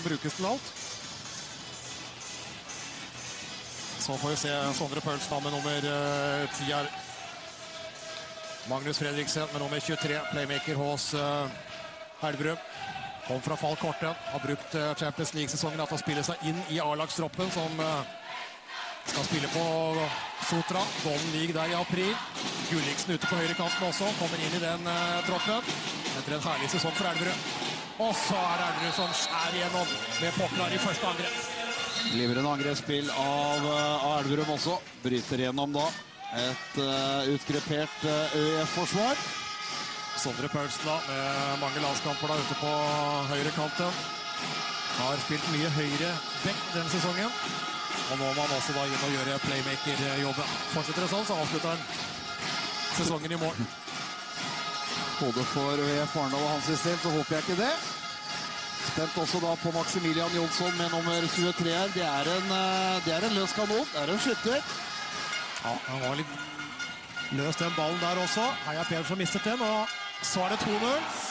Den brukes til alt. Så får vi se Sondre Paulsen med nummer 10 her. Magnus Fredriksen med nummer 23, playmaker hos Helgrøm. Kom fra fallkortet, har brukt Champions League-sesongen at han spiller seg inn i A-lagstroppen som skal spille på Sotra. Golden League der i april. Gulliksen ute på høyre kanten også, kommer inn i den troppen. Etter en herlig sesong for Elverum. Og så er Elverum som skjær igjennom med Poklar i første angrep. Blir en angrepsspill av Elverum også. Bryter igjennom da et utgrepert ØIF-forsvar. Sondre Paulsen da, med mange landskamper da ute på høyre kanten. Har spilt mye høyre vekk denne sesongen. Og nå må han også da inn og gjøre playmaker-jobben. Fortsetter det sånn, så avslutter han sesongen i morgen. Både for ØIF Arendal og hans system, så håper jeg ikke det. Spent også da på Maximilian Jonsson med nummer 23 her. Det er en løs kanon, det er en skytter. Ja, han var litt løs den ballen der også. Heia Pedersen mistet den, og så er det 2-0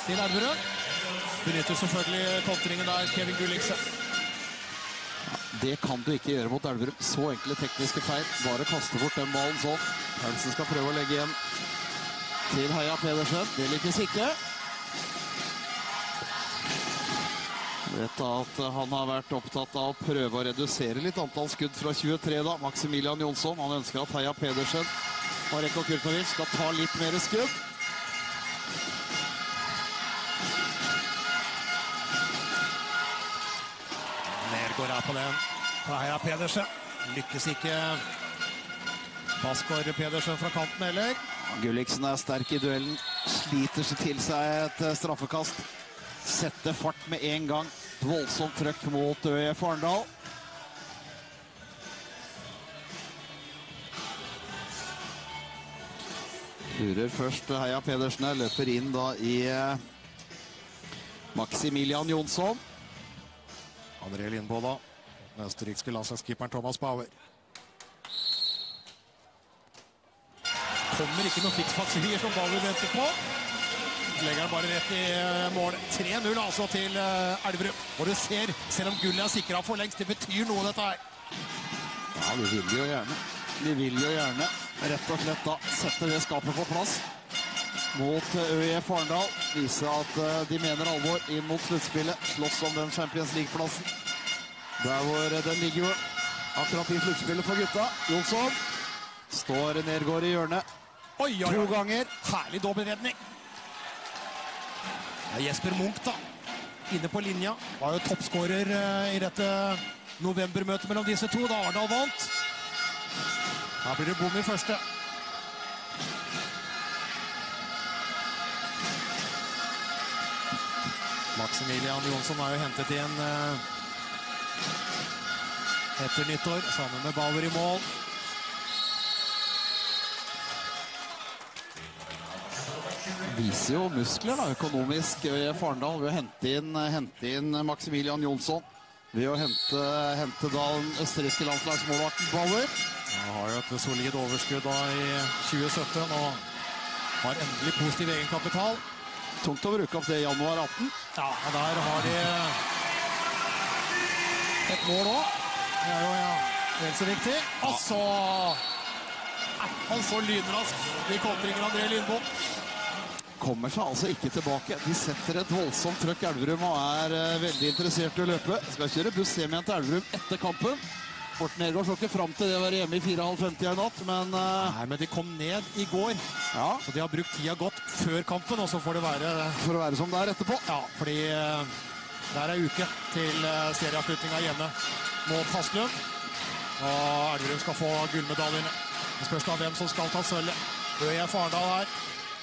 til Elverum. Benytter selvfølgelig kontringen der, Kevin Gulliksen. Ja, det kan du ikke gjøre mot Elverum. Så enkle tekniske feil, bare kaste bort den ballen sånn. Hansen skal prøve å legge igjen til Heia Pedersen. Det lykkes ikke. Vet at han har vært opptatt av å prøve å redusere litt antall skudd fra 23 da. Maximilian Jonsson, han ønsker at Heia Pedersen og Marinko Kurtović skal ta litt mer skudd. Nergård er på den fra Heia Pedersen. Lykkes ikke Basker Pedersen fra kanten, eller? Gulliksen er sterk i duellen. Sliter seg til seg et straffekast. Setter fart med en gang. Voldsomt trøkk mot ØIF Arendal. Lurer først Heia Pedersen. Løper inn da i Maximilian Jonsson. André Lindbo da. Den østerrikske landslagskeeperen Thomas Bauer. Kommer ikke noen fiksfakserier som Bauer venter på. Legger han bare rett i mål. 3-0 altså til Elverum. Og du ser, selv om gullet er sikret for lengst, det betyr noe dette her. Ja, de vil jo gjerne. De vil jo gjerne. Rett og slett da setter det skapet på plass mot ØIF Arendal. Viser at de mener alvor inn mot sluttspillet. Slåss om den Champions League-plassen. Der hvor den ligger jo akkurat i sluttspillet for gutta. Jonsson står Nergård i hjørnet. Oi, oi, oi. To ganger. Herlig dobbeltredning. Ja, Jesper Munch da, inne på linja. Var jo toppskårer i dette novembermøtet mellom disse to. Da Arendal vant. Her blir det bom i første. Maximilian Jonsson er jo hentet igjen etter nyttår, sammen med Bauer i mål. Viser jo muskler da, økonomisk ØIF Arendal ved å hente inn Maximilian Jonsson. Ved å hente da den østerrikske landslagsmålvakten Bauer. Han har jo et solid overskudd da i 2017 og har endelig positiv egenkapital. Tungt å bruke opp det i januar 18. Ja, og der har de et mål også. Det er jo vel så viktig. Og så er han så lynrask i kontringer André Lindbo. Kommer seg altså ikke tilbake. De setter et voldsomt trøkk Elverum og er veldig interessert i å løpe. Skal kjøre buss hjem igjen til Elverum etter kampen. Morten Nergård så ikke frem til det å være hjemme i 4.30 i natt, men... Nei, men de kom ned i går. Ja. Så de har brukt tida godt før kampen, og så får det være... For å være som det er etterpå. Ja, fordi det er en uke til serieavslutninga hjemme mot Haslund. Og Elverum skal få gullmedaljene. Det spørs da hvem som skal ta sølvet. ØIF Arendal her.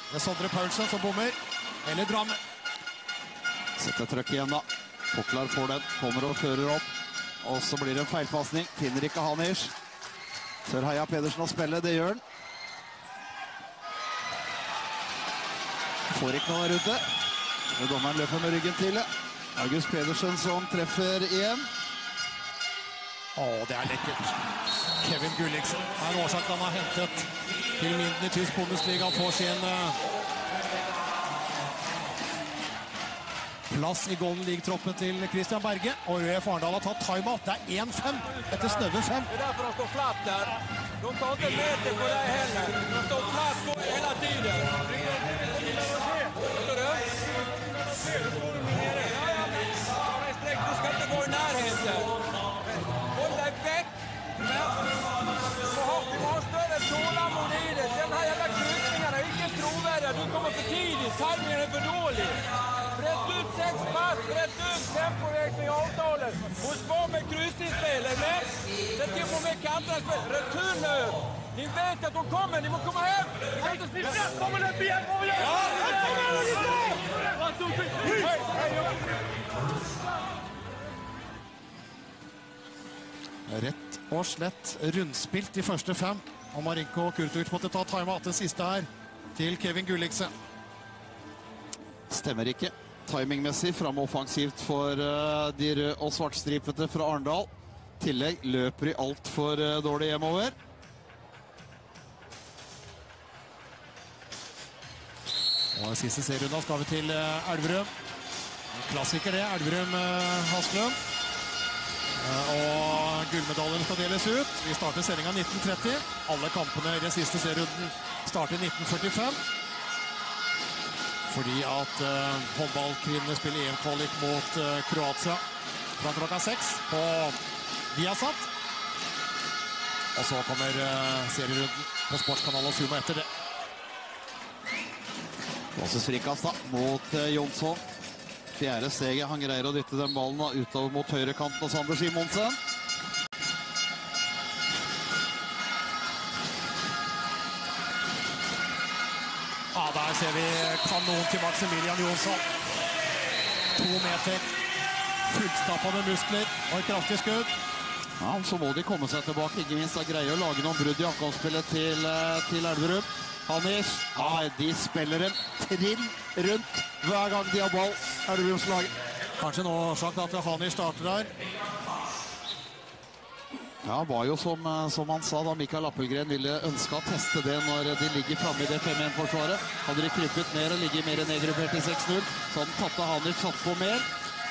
Det er Sondre Paulsen som bommer, eller Drammen. Setter trøkk igjen da. Poklar får den, kommer og fører opp. Og så blir det en feilpassning. Finner ikke Hanisch. Tør Heia Pedersen å spille, det gjør han. Får ikke noe der ute. Men dommeren løper med ryggen til. August Pedersen som treffer igjen. Åh, det er lekkert. Kevin Gulliksen er en årsak han har hentet til Minden i tysk Bundesliga. Får sin plass I Golden League-troppen til Christian Berge, og ØIF Arendal har tatt timeout. Det 1-5 etter snøve 5. Det derfor han står flatt der. De tar ikke meter på deg heller. De står flatt på hele tiden. Hører du? Du skal ikke gå I nærheten. Hold deg vekk. Du har større tålamod I det. Den her jævla krusningen ikke troverdig. Du kommer for tidlig. Timingen for dårlig. Brett ut 6 pass, brett ut tempoveksning I avtalet. Hos på med krusningsspillet, men det på med kantraspill. Retur nu! Ni vet att de kommer, ni må komma hem! Ni kan inte sniffa! Kommer det BM på igen! Ja! Kommer det BM! Hej! Rätt och slett rundspilt I första 5. Och Marinko Kurtović måste ta timeout den sista här till Kevin Gulliksen. Stemmer ikke. Timingmessig frem og offensivt for de røde og svartstripete fra Arendal. Tillegg løper I alt for dårlig hjemover. Og siste serierunde skal vi til Elverum. Klassiker det, Elverum-Haslund. Og gullmedaljen skal deles ut. Vi starter sendingen 1930. Alle kampene I den siste serierunden starter 1945. Fordi at håndballkvinnene spiller EM-kvalik mot Kroatia fra klokka 6 på Viasat. Og så kommer serierunden på sportskanalen og Zuma etter det. Klasses frikast da, mot Jonsson. Fjerde steget, han greier å dytte den ballen da, utover mot høyrekanten og Sander Simonsen. Der ser vi kanon til Maximilian Jonsson. 2 meter. Fullstappende muskler og et kraftig skudd. Ja, så må de komme seg tilbake. Ikke minst greier å lage noen brudd I ankomstspillet til Elverum. Hanisch, ja, de spiller en trill rundt hver gang de har ball. Elverums lag. Kanskje en årsak at Hanisch starter her. Ja, var jo som han sa da Mikael Appelgren ville ønske å teste det når de ligger fremme I det 5-1-forsvaret. Hadde de kryppet mer og ligget mer nedgruppert I 6-0, så hadde Tatte Hanisch satt på mer.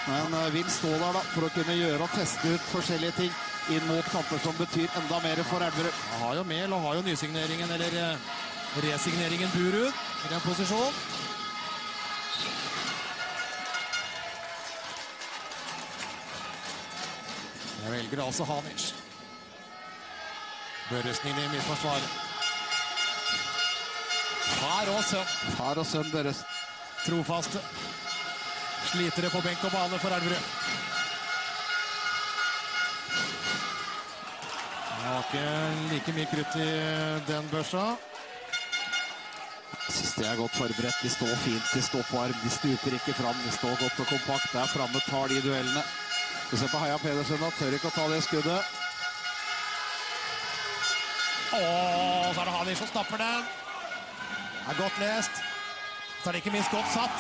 Men vil stå der da for å kunne gjøre og teste ut forskjellige ting inn mot kamper som betyr enda mer for Elverum. Han har jo Mel og har jo nysigneringen eller resigneringen Buru I den posisjonen. Jeg velger altså Hanisch. Børresen inn I midtforsvaret. Far og sønn. Far og sønn Børresen. Trofaste. Slitere på benk og bane for Elverum. Det var ikke like mye krutt I den børsa. Jeg synes det godt forberedt. De står fint, de står på arm, de stuper ikke frem, de står godt og kompakt. Der fremme tar de duellene. Vi ser på Heia Pedersen da, tør ikke å ta det skuddet. Åh, så det Hanisch som stapper den. Det godt lest. Så det ikke minst godt satt.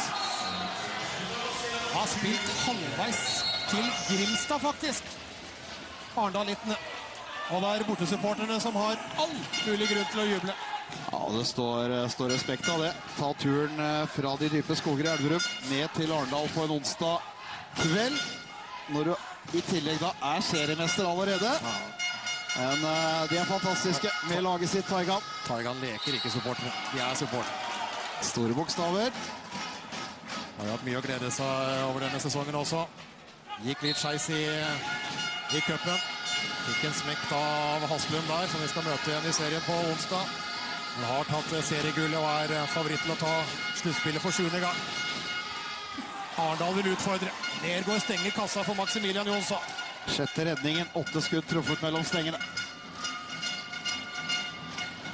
Har spilt halvveis til Grimstad, faktisk. Arendal litt ned. Og det bortesupporterne som har all mulig grunn til å juble. Ja, det står respekt av det. Ta turen fra de dype skoger I Elverum ned til Arendal på en onsdag kveld. Når du I tillegg da seriemester allerede. Men de fantastiske med laget sitt, Taigan. Taigan leker ikke supporten, de supporten. Store bokstaver. De har hatt mye å glede seg over denne sesongen også. Gikk litt skeis i cupen. Fikk en smekt av Haslund der, som vi skal møte igjen I serien på onsdag. Han har tatt seriegullet og favoritt til å ta sluttspillet for 7. Gang. Arendal vil utfordre. Nergård stenger kassa for Maximilian Jonsson. Sjette redningen, 8 skudd truffet mellom stengene.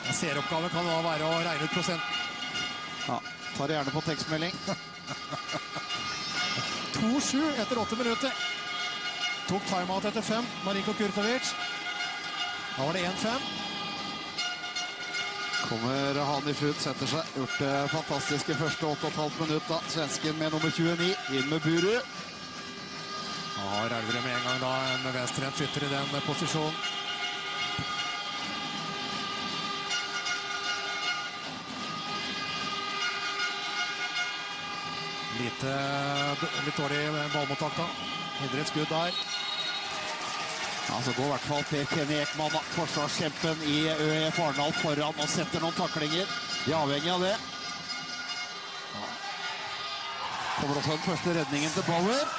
En serieoppgave kan da være å regne ut prosenten. Ja, tar gjerne på tekstmelding. 2-7 etter 8 minutter. Tok timeout etter 5, Marinko Kurtović. Da var det 1-5. Kommer Hanisch ut, setter seg. Gjort det fantastiske første 8,5 minutter. Svensken med nummer 29, inn med Buru. Ja, Elverum med en gang da, en venstrehendt skytter I den posisjonen. litt dårlig ballmottak da. Hindret skudd der. Ja, så går i hvert fall Per Kenny Ekman, forsvarskjempen i ØIF Arendal, foran og setter noen taklinger. De er avhengig av det. Ja. Kommer også den første redningen til Bauer.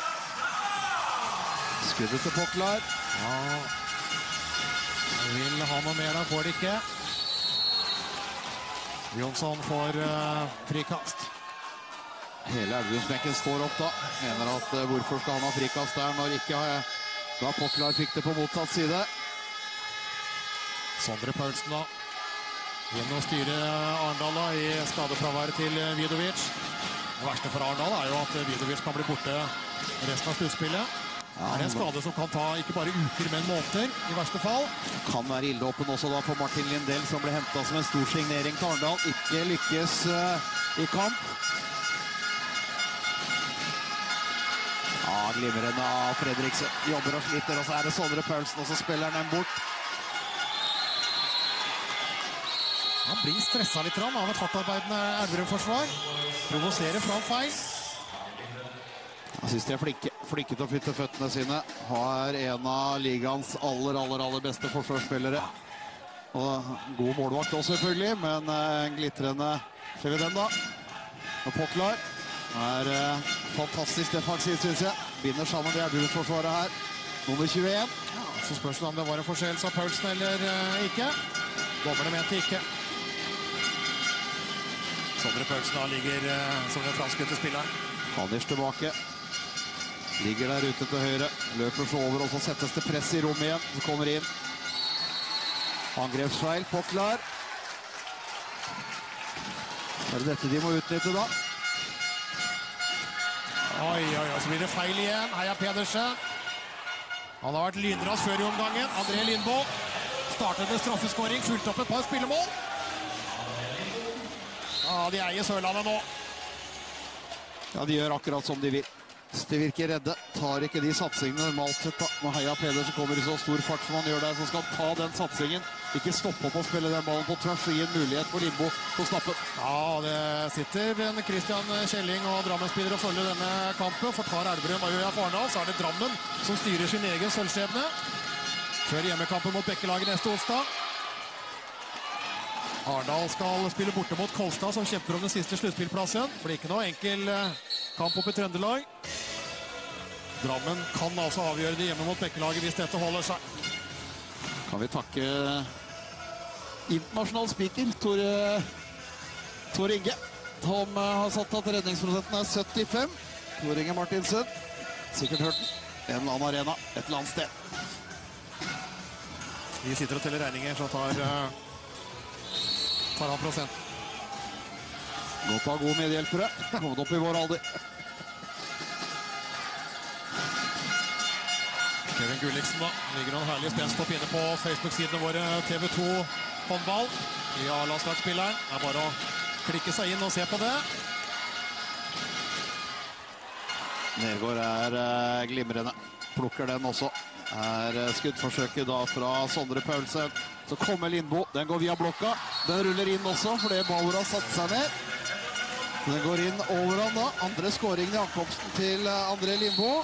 Skuddet til Poklar. Ja. Vil ha noe mer, får det ikke. Jonsson får frikast. Hele Elverumsbenken står opp da. Mener at hvorfor skal han ha frikast der når ikke da Poklar fikk det på motsatt side. Sondre Paulsen da. Inn og styre Arendal da i skadefraværet til Vidovic. Det verste for Arendal jo at Vidovic kan bli borte resten av sluttspillet. Ja, det en skade som kan ta ikke bare uker, men måneder i verste fall. Kan være illeåpen også da for Martin Lindell, som ble hentet som en stor signering til Arendal. Ikke lykkes i kamp. Ja, glimrende av Fredriksen. Jobber og sliter, og så det Sondre Paulsen, og så spiller han den bort. Han blir stresset litt av et hattarbeidende Elverum-forsvar. Provoserer fram feil. Jeg synes de er flinke til å flytte føttene sine. Har en av ligaens aller beste forsvarsspillere. Og god målvakt også selvfølgelig, men glittrende ser vi den da. Og Poklar. Det fantastisk defensivt, synes jeg. Binder sammen det Elverumsforsvaret her. Nummer 21. Ja, så spørs det om det var en forskjellelse av Paulsen eller ikke. Dommerne mente ikke. Sondre Paulsen da ligger som den franskøtte spilleren. Hanisch tilbake. Ligger der ute til høyre. Løper så over, og så settes det press i rommet igjen. Så kommer inn. Angrepsfeil, Poklar. Er det dette de må utnytte da? Oi, så blir det feil igjen. Heia Pedersen. Han har vært lynrass før i omgangen. André Lindbo startet med straffeskåring, fulgt opp et par spillemål. Ja, de eier Sørlandet nå. Ja, de gjør akkurat som de vil. De virker redde. Tar ikke de satsingene normalt sett da. Når Heia Pedersen kommer i så stor fart som han gjør der, så skal han ta den satsingen. Ikke stoppe opp og spille den ballen på tvers og gi en mulighet for Lindbo på snappen. Ja, det sitter en Kristian Kjelling og Drammen-spiller og følger denne kampen. For tar Elverum og ØIF Arendal, så det Drammen som styrer sin egen sølvskjebne. Før hjemmekampen mot Bækkelaget neste onsdag. Arendal skal spille borte mot Kolstad, som kjemper om den siste sluttspillplassen. Blir ikke noe enkel kamp oppe i Trøndelag. Drammen kan altså avgjøre det hjemme mot Bækkelaget hvis dette holder seg. Kan vi takke internasjonal speaker Tor Inge, som har satt at redningsprosenten 75. Tor Inge Martinsen, sikkert hørt den. En eller annen arena, et eller annet sted. Vi sitter og teller regninger, så tar han prosent. Godt av gode medhjelpere, kommet opp i vår alder. Gulliksen da, ligger noen herlige spenstopp inne på Facebook-sidene våre TV2 håndball. Ja, landslagsspilleren er bare å klikke seg inn og se på det. Nergård glimrende, plukker den også. Skuddforsøket da fra Sondre Paulsen. Så kommer Lindbo, den går via blokka. Den ruller inn også, fordi Bauer har satt seg ned. Den går inn over han da, andre skåringen i ankomsten til André Lindbo.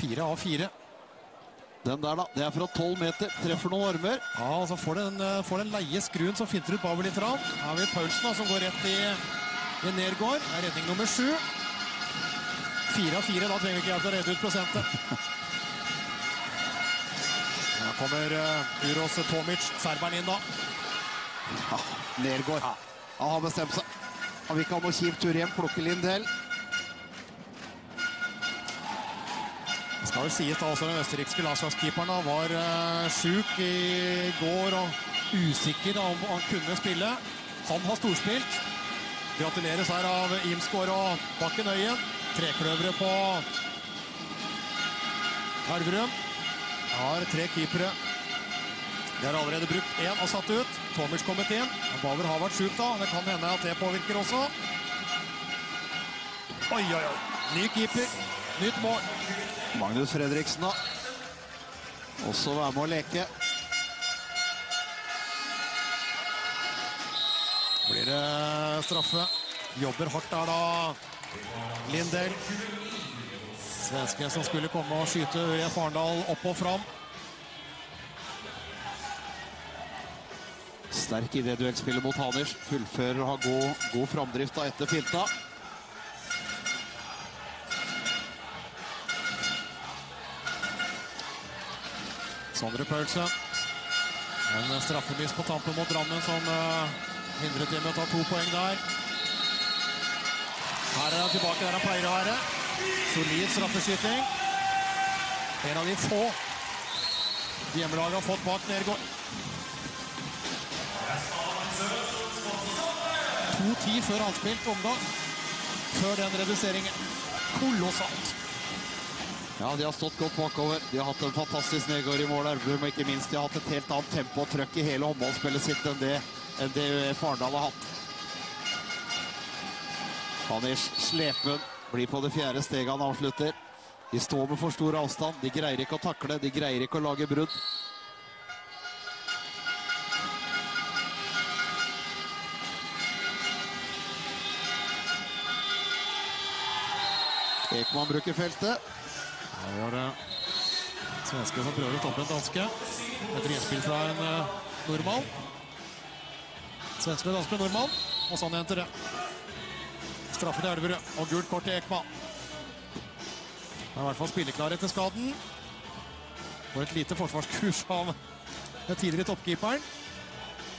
4 av 4. Den der da, det fra 12 meter, treffer noen armer. Ja, og så får den leie skruen som finter ut Bauer litt fra. Her har vi Paulsen da, som går rett i Nergård. Det redning nummer 7. 4 av 4, da trenger vi ikke hjelp til å redde ut prosentet. Her kommer Uroš Tomić, serberen inn da. Ja, Nergård. Ja. Han har bestemt seg. Han vil ikke ha noe kjipt tur hjem, plukker Lindell. Det skal jo sies da også den østerrikske landslagskeeperen var syk i går og usikker om han kunne spille. Han har storspilt. Gratuleres her av Imsgård og Bakkenøyen. Trekløvere på Elverum. Har 3 keepere. De har allerede brukt 1 og satt ut. Tomic kommet inn. Bauer har vært syk da. Det kan hende at det påvirker også. Oi. Ny keeper. Nytt mål. Magnus Fredriksen da. Også være med å leke. blir det straffe. Jobber hardt der da. Lindell. Svensken som skulle komme og skyte ØIF Arendal opp og fram. Sterk i det duellspillet mot Hanisch. Fullfører og har god framdrift da etter finta. Sondre Paulsen. En straffemiss på tampen mot Drammen som hindret dem å ta 2 poeng der. Her er han tilbake der han pleier å være. Solid straffeskytting. En av de få hjemmelaget har fått bak Nergård. 2-10 før anspilt omgang. Før den reduseringen. Kolossalt. Ja, de har stått godt bakover. De har hatt en fantastisk nedgård i mål, Elverum, og ikke minst de har hatt et helt annet tempo og trøkk i hele håndballspillet sitt enn det ØIF Arendal har hatt. Hanisch slepen blir på det 4. steget han avslutter. De står med for stor avstand. De greier ikke å takle, de greier ikke å lage brudd. Ekman bruker feltet. Her gjør det svenske som prøver å toppe en danske. Et innspill fra en nordmann. Svenske med danske med nordmann. Og sånn jenter det. Straffen i Elverum. Og gult kort til Ekman. Det er i hvert fall spilleklar etter skaden. For et lite forsvarskurs av den tidligere toppkeeperen.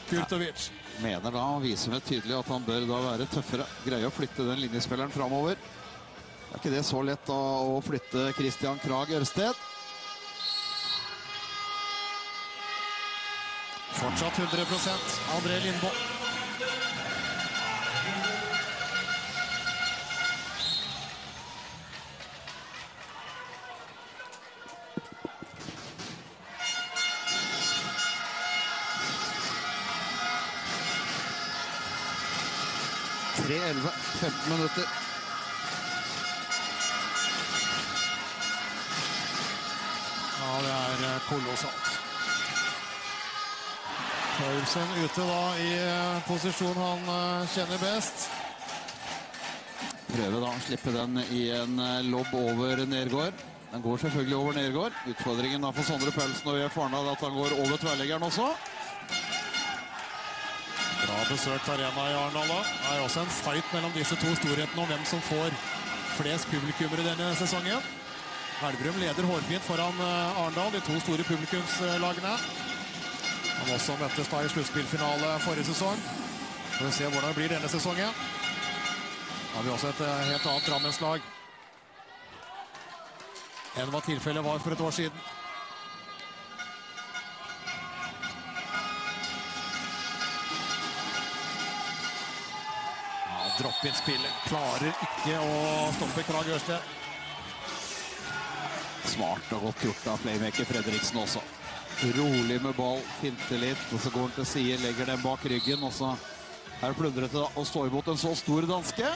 Kurtović. Ja, mener da og viser med tydelig at han bør da være tøffere. Greier å flytte den linjespilleren fremover. Det er ikke det så lett å flytte Kristian Krag Ørsted. Fortsatt 100% André Lindbo. Tre 11, 15 minutter. Ja, det er kolossalt. Paulsen ute da i posisjon han kjenner best. Prøver da å slippe den i en lobb over Nergård. Den går selvfølgelig over Nergård. Utfordringen da for Sondre Paulsen og ØIF Arendal at han går over tverrleggeren også. Bra besøkt arena i Arendal da. Det er også en fight mellom disse to storhetene om hvem som får flest publikummer i denne sesongen. Helgrøm leder hårfint foran Arendal, de to store publikumslagene. Han også møttes da i sluttspillfinale forrige sesong. Får vi se hvordan det blir denne sesongen. Da har vi også et helt annet Drammenslag enn hva tilfellet var for et år siden. Ja, drop-in-spillet klarer ikke å stoppe Krag Ørsted. Smart og godt gjort av playmaker Fredriksen også. Rolig med ball, finter litt, og så går han til side, legger den bak ryggen, og så er det plundret til å stå imot en så stor danske.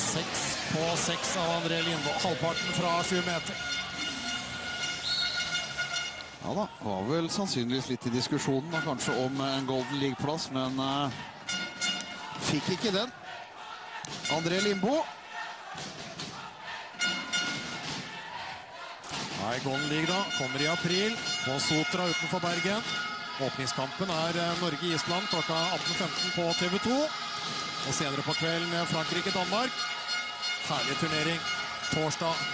Seks på 6 av André Lindbo, halvparten fra 7 meter. Ja da, var vel sannsynligvis litt i diskusjonen da, kanskje om en Golden League-plass, men fikk ikke den. André Lindbo. Nei, Golden League da, kommer i april på Sotra utenfor Bergen. Åpningskampen er Norge-Island klokka 18.15 på TV2. Og senere på kvelden Frankrike-Danmark. Herlig turnering, torsdag,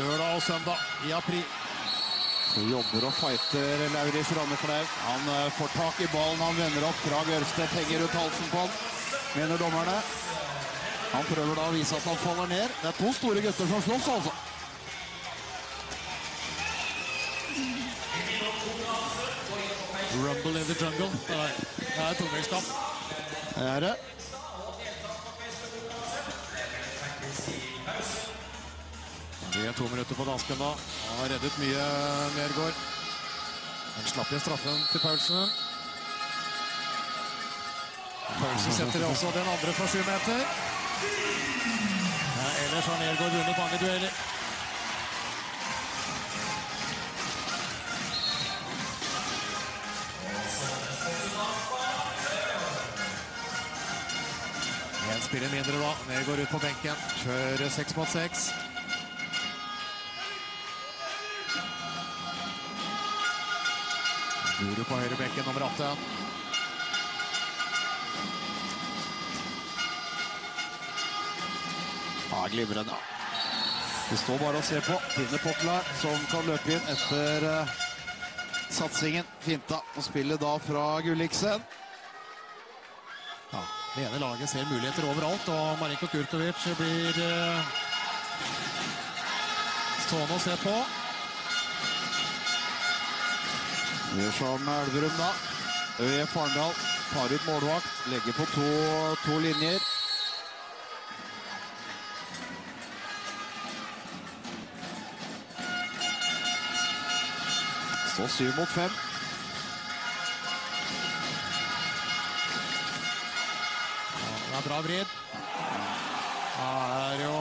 lørdag og søndag i april. Så jobber og fighter Lauris Ranneklev. Han får tak i ballen, han vender opp. Krag Ørsted henger ut halsen på han, mener dommerne. Han prøver da å vise at han faller ned. Det er to store gutter som slåss, altså. Rumble in the jungle. Det er tungvektskamp. Det er det. Det er 2 minutter på dansken da. Han har reddet mye Nergård. Han slapp i straffen til Paulsen. Paulsen setter også den andre fra 7 meter. Ellers har Nergård vunnet mange dueller. spiller mindre da. Nergård ut på benken. Kjører 6 mot 6. Buru på høyre benken nummer 8. Ja, glimrende da. Det står bare å se på Tine Poklar som kan løpe inn etter satsingen. Finta og spillet da fra Gulliksen. Ja, det ene laget ser muligheter overalt, og Marinko Kurtović blir stående og se på. Det gjør som Elverum da. ØIF Arendal tar ut målvakt, legger på to linjer. Så 7 mot 5. Det er bra vrid. Det er jo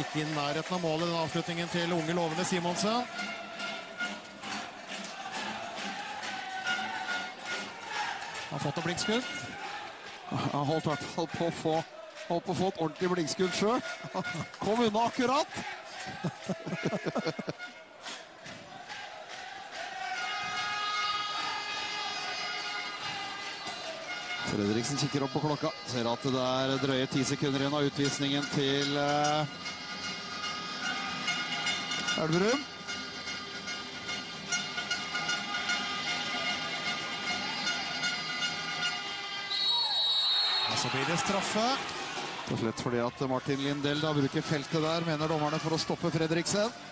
ikke i nærheten av målet, den avslutningen til unge lovende Simonsen. Han har fått en blinkskudd. Han holdt i hvert fall på å få et ordentlig blinkskudd selv. Han kom unna akkurat. Fredriksen kikker opp på klokka, ser at det er drøye 10 sekunder igjen av utvisningen til Elverum. Og så blir det straffe. Det er lett fordi at Martin Lindell da bruker feltet der, mener dommerne, for å stoppe Fredriksen.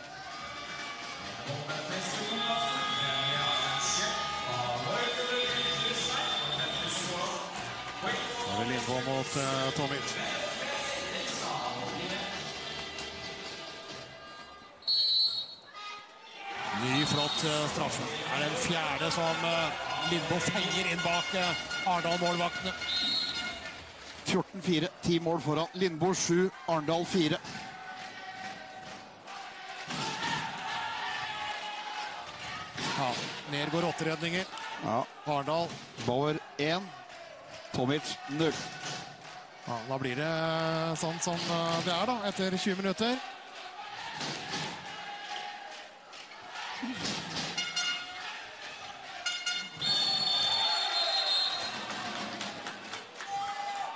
Lindbo mot Tomić. Ny flott straffe. Det er den fjerde som Lindbo fenger inn bak Arendal-målvaktene. 14-4, 10 mål foran. Lindbo 7, Arendal 4. Ja, Nergård 8 redninger. Ja. Arendal. Bauer 1. Tomić 0. Ja, da blir det sånn som det er da, etter 20 minutter.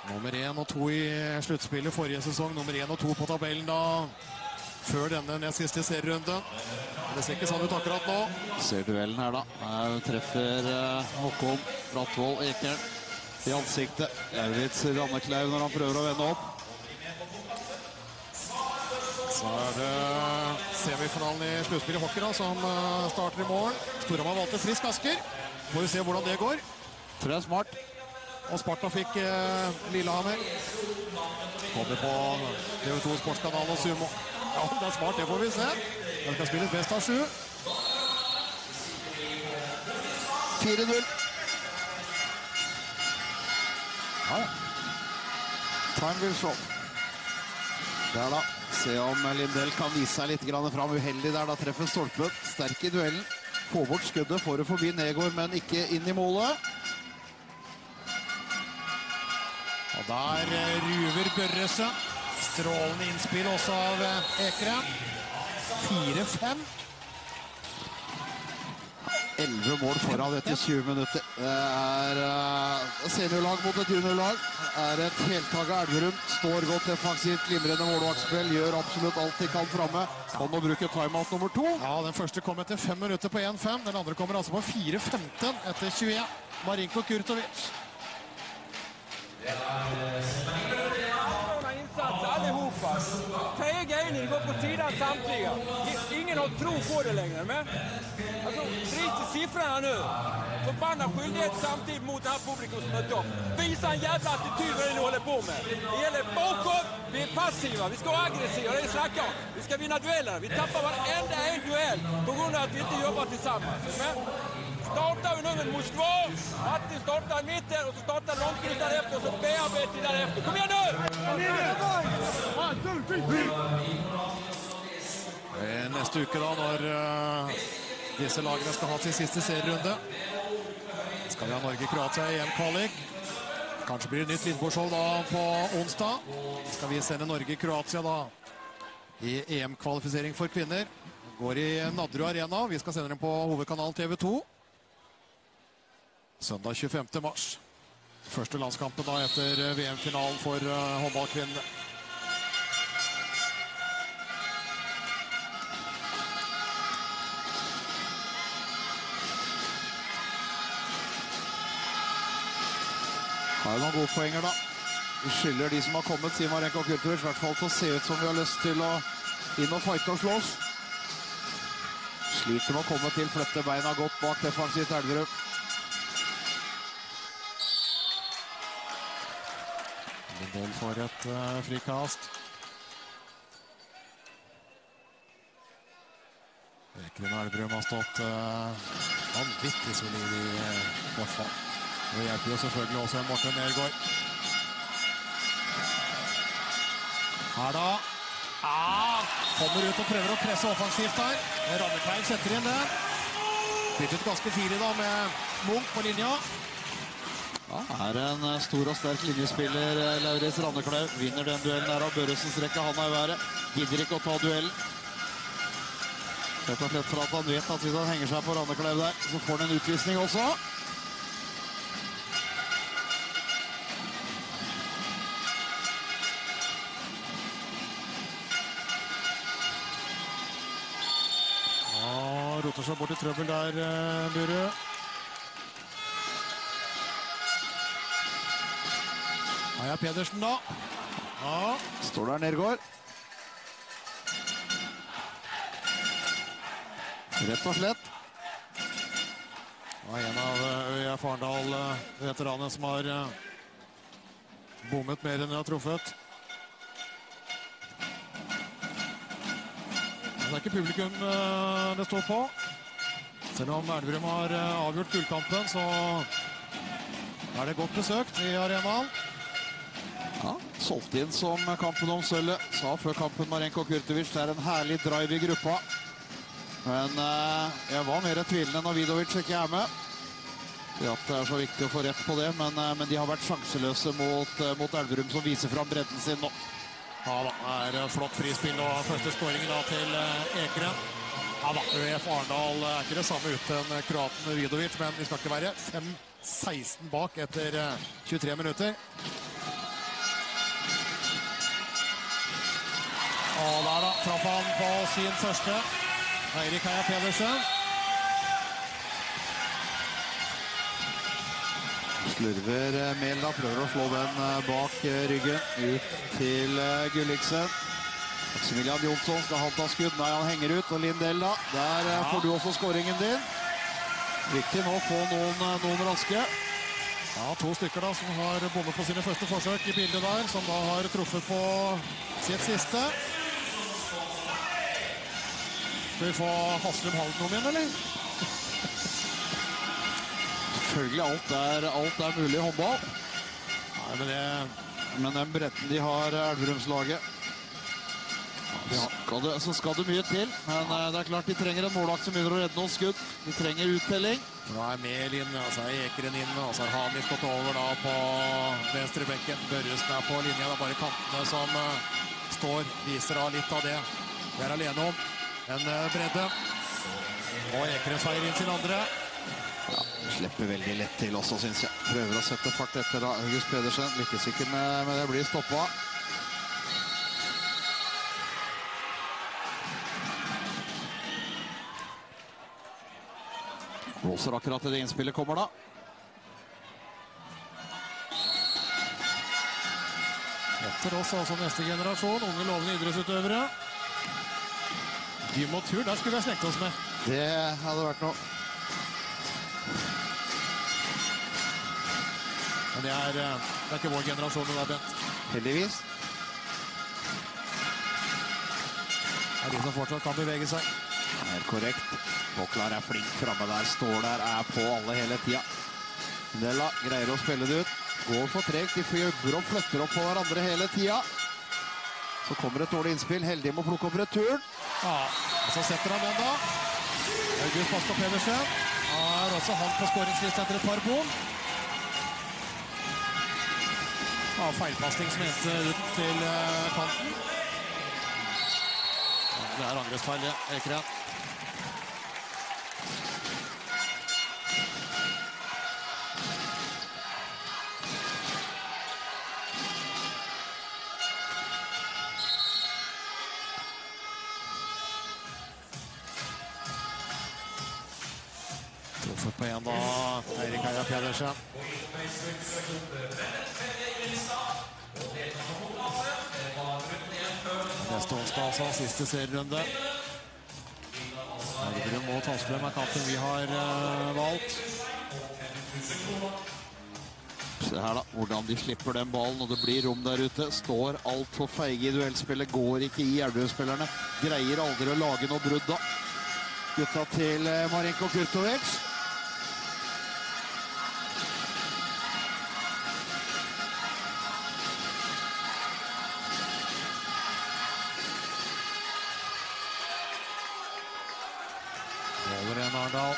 Nummer 1 og 2 i sluttspillet forrige sesong. Nummer 1 og 2 på tabellen da, før denne nest siste serierunden. Det ser ikke sånn ut akkurat nå. Ser duellen her da. Her treffer Håkon Brattvold Eker i ansiktet. Laurits Ranneklau når han prøver å vende opp. Så er det semifinalen i sluttspillet i hockey da, som starter i morgen. Storhamar valgte frisk Basker. Får vi se hvordan det går. Tror jeg er smart. Og Sparta fikk Lillehammer. Kommer på TV2 Sportskanal og Sumo. Ja, det er smart, det får vi se. Den skal spilles best av 7. 4-0. Ja, time will show. Der da, se om Lindell kan vise seg litt fram. Uheldig der da, treffer stolpen. Sterk i duellen. Få bort skuddet, får det forbi Nergård, men ikke inn i målet. Og der ruver Børrese. Strålende innspill også av Ekere. 4-5. 11 mål foran etter 20 minutter. Det er seniorlag mot et juniorlag. Det er et heltaget Elverum. Står godt defensivt, glimrende målvaktspill. Gjør absolutt alt de kan framme. Kan nå bruke timeout nummer 2. Ja, den første kommer etter 5 minutter på 1-5. Den andre kommer altså på 4-15 etter 21. Marinko Kurtović. Ni går på sidan samtliga. Ingen har tro på det längre, men alltså riktigt siffrorna nu. Förbannad skyldighet samtidigt mot den här publiken som mött dem. Visa en jävla attityd vad ni håller på med. Det gäller bakåt, vi är passiva, vi ska vara aggressiva, det är snacka om. Vi ska vinna duellerna, vi tappar varenda en duell på grund av att vi inte jobbar tillsammans. Men startar vi nu med Moskva, Martin startar i mitten och så startar långtid därefter och så bearbetar därefter. Kom igen nu! Neste uke da, når disse lagene skal ha sin siste serierunde, skal vi ha Norge-Kroatia i EM-kvalik. Kanskje blir det nytt Lindbo-show da på onsdag. Skal vi sende Norge-Kroatia da i EM-kvalifisering for kvinner. Går i Nadru Arena. Vi skal sende dem på hovedkanal TV2. Søndag 25. mars. Første landskampen da etter VM-finalen for håndballkvinnene. Det er noen gode poenger da. Vi skylder de som har kommet, sier Marinko Kurtović, i hvert fall til å se ut som vi har lyst til å inn og fighte og slåss. Sliter med å komme til, flytte beina godt bak defensivt Helgrøm. Lindell får et frikast. Ekeren Elverum har stått vanvittig solid i hvert fall. Det hjelper jo selvfølgelig også en Martin Nergård. Her da. Kommer ut og prøver å presse offensivt her. Rammeklein setter inn det. Byttet ganske tidlig da med Munch på linja. Ja, her er en stor og sterk linjespiller, Lauritz Randeklein. Vinner den duellen her av Børresens rekke. Han er i været. Gidder ikke å ta duellen. Rett og slett for at han vet at hvis han henger seg på Randeklein der, så får han en utvisning også. Roter seg bort i trøbbel der, Buru. Heia Pedersen da. Står der Nergård. Rett og slett. En av ØIF Arendal-veteranene som har bommet mer enn de har truffet. Det er ikke publikum det står på. Selv om Elverum har avgjort gullkampen, så er det godt besøkt i arenaen. Ja, solgt inn som kampen om sølvet. Sa før kampen Marinko Kurtović, det er en herlig drive i gruppa. Men jeg var mer tvilende når Vidovic ikke er med. Ja, det er så viktig å få rett på det, men de har vært sjanseløse mot Elverum, som viser fram bredden sin nå. Ja da, det er flott frispill og første skåringen da til Ekere. Ja da, ØIF Arendal er ikke det samme uten kroaten Vidovic, men vi skal ikke være 5-16 bak etter 23 minutter. Og der da, traff han på sin første, Eirik Heia Pedersen. Slurver Mel da, prøver å slå den bak ryggen ut til Gulliksen. Maximilian Jonsson skal ha ta skudd, nei han henger ut, og Lindell da, der får du også skåringen din. Viktig nå å få noen raske. Ja, to stykker da som har bommet på sine første forsøk i bildet der, som da har truffet på sitt siste. Skal vi få Haslund Halden om igjen, eller? Selvfølgelig, alt er mulig i håndball. Nei, men den bretten de har, Elverumslaget. Så skal det mye til, men det er klart de trenger en målvakt som begynner å redde noen skudd. De trenger uttelling. Nå er Mel inn, og så er Ekeren inn, og så har Hanisch gått over da på venstre bekken. Børresen er på linja, det er bare kantene som står, viser av litt av det. Vi er alene om en bredde, og Ekeren feirer inn sin andre. Ja, slipper veldig lett til også, synes jeg. Prøver å sette fart etter da, August Pedersen. Lykkes ikke med det, blir stoppet. Blåser akkurat til det innspillet kommer da. Etter oss altså neste generasjon, unge lovende idrettsutøvere. Gym og tur, der skulle jeg snekte oss med. Det hadde vært noe. Men det er ikke vår generasjon det der, Bent. Heldigvis. Det er de som fortsatt kan bevege seg. Det er korrekt. Poklar er flink fremme der, står der, er på alle hele tiden. Nella greier å spille det ut. Går for trekt, de fjubber og flytter opp på hverandre hele tiden. Så kommer et dårlig innspill, heldig med å plukke opp returen. Ja, så setter han den da. August Fasko Pedersen. Her er også han på skåringslista etter et par bom. av feilpasting som endte ut til kanten. Det er angrepsfeil, ja. Ekere. På igjen da, Erik Heia Pedersen. Neste onsdag altså, siste serierunde. Elverum mot Haslund er kampen vi har valgt. Se her da, hvordan de slipper den ballen, og det blir rom der ute. Står alt for feige i duellspillet, går ikke i Elverum-spillerne. Greier aldri å lage noe brudd da. Gutta til Marinko Kurtović. Arendal.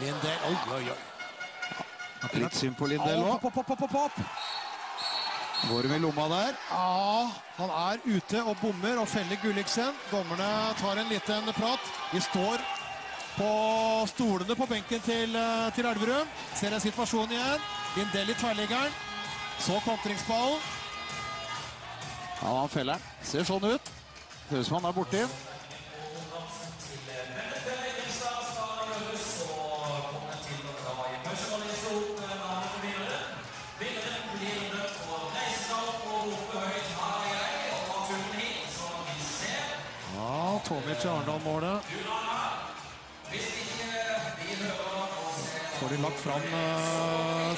Lindell, Litt synd på Lindell nå. Går med lomma der. Ja, han er ute og bommer og feller Gulliksen. Dommerne tar en liten prat. De står på stolene på benken til Elverum. Ser en situasjon igjen. Lindell i tverrliggeren. Så kontringsballen. Ja, han feller. Ser sånn ut. Høres som han er borte. Tomic i Arendal-målet. Får de lagt fram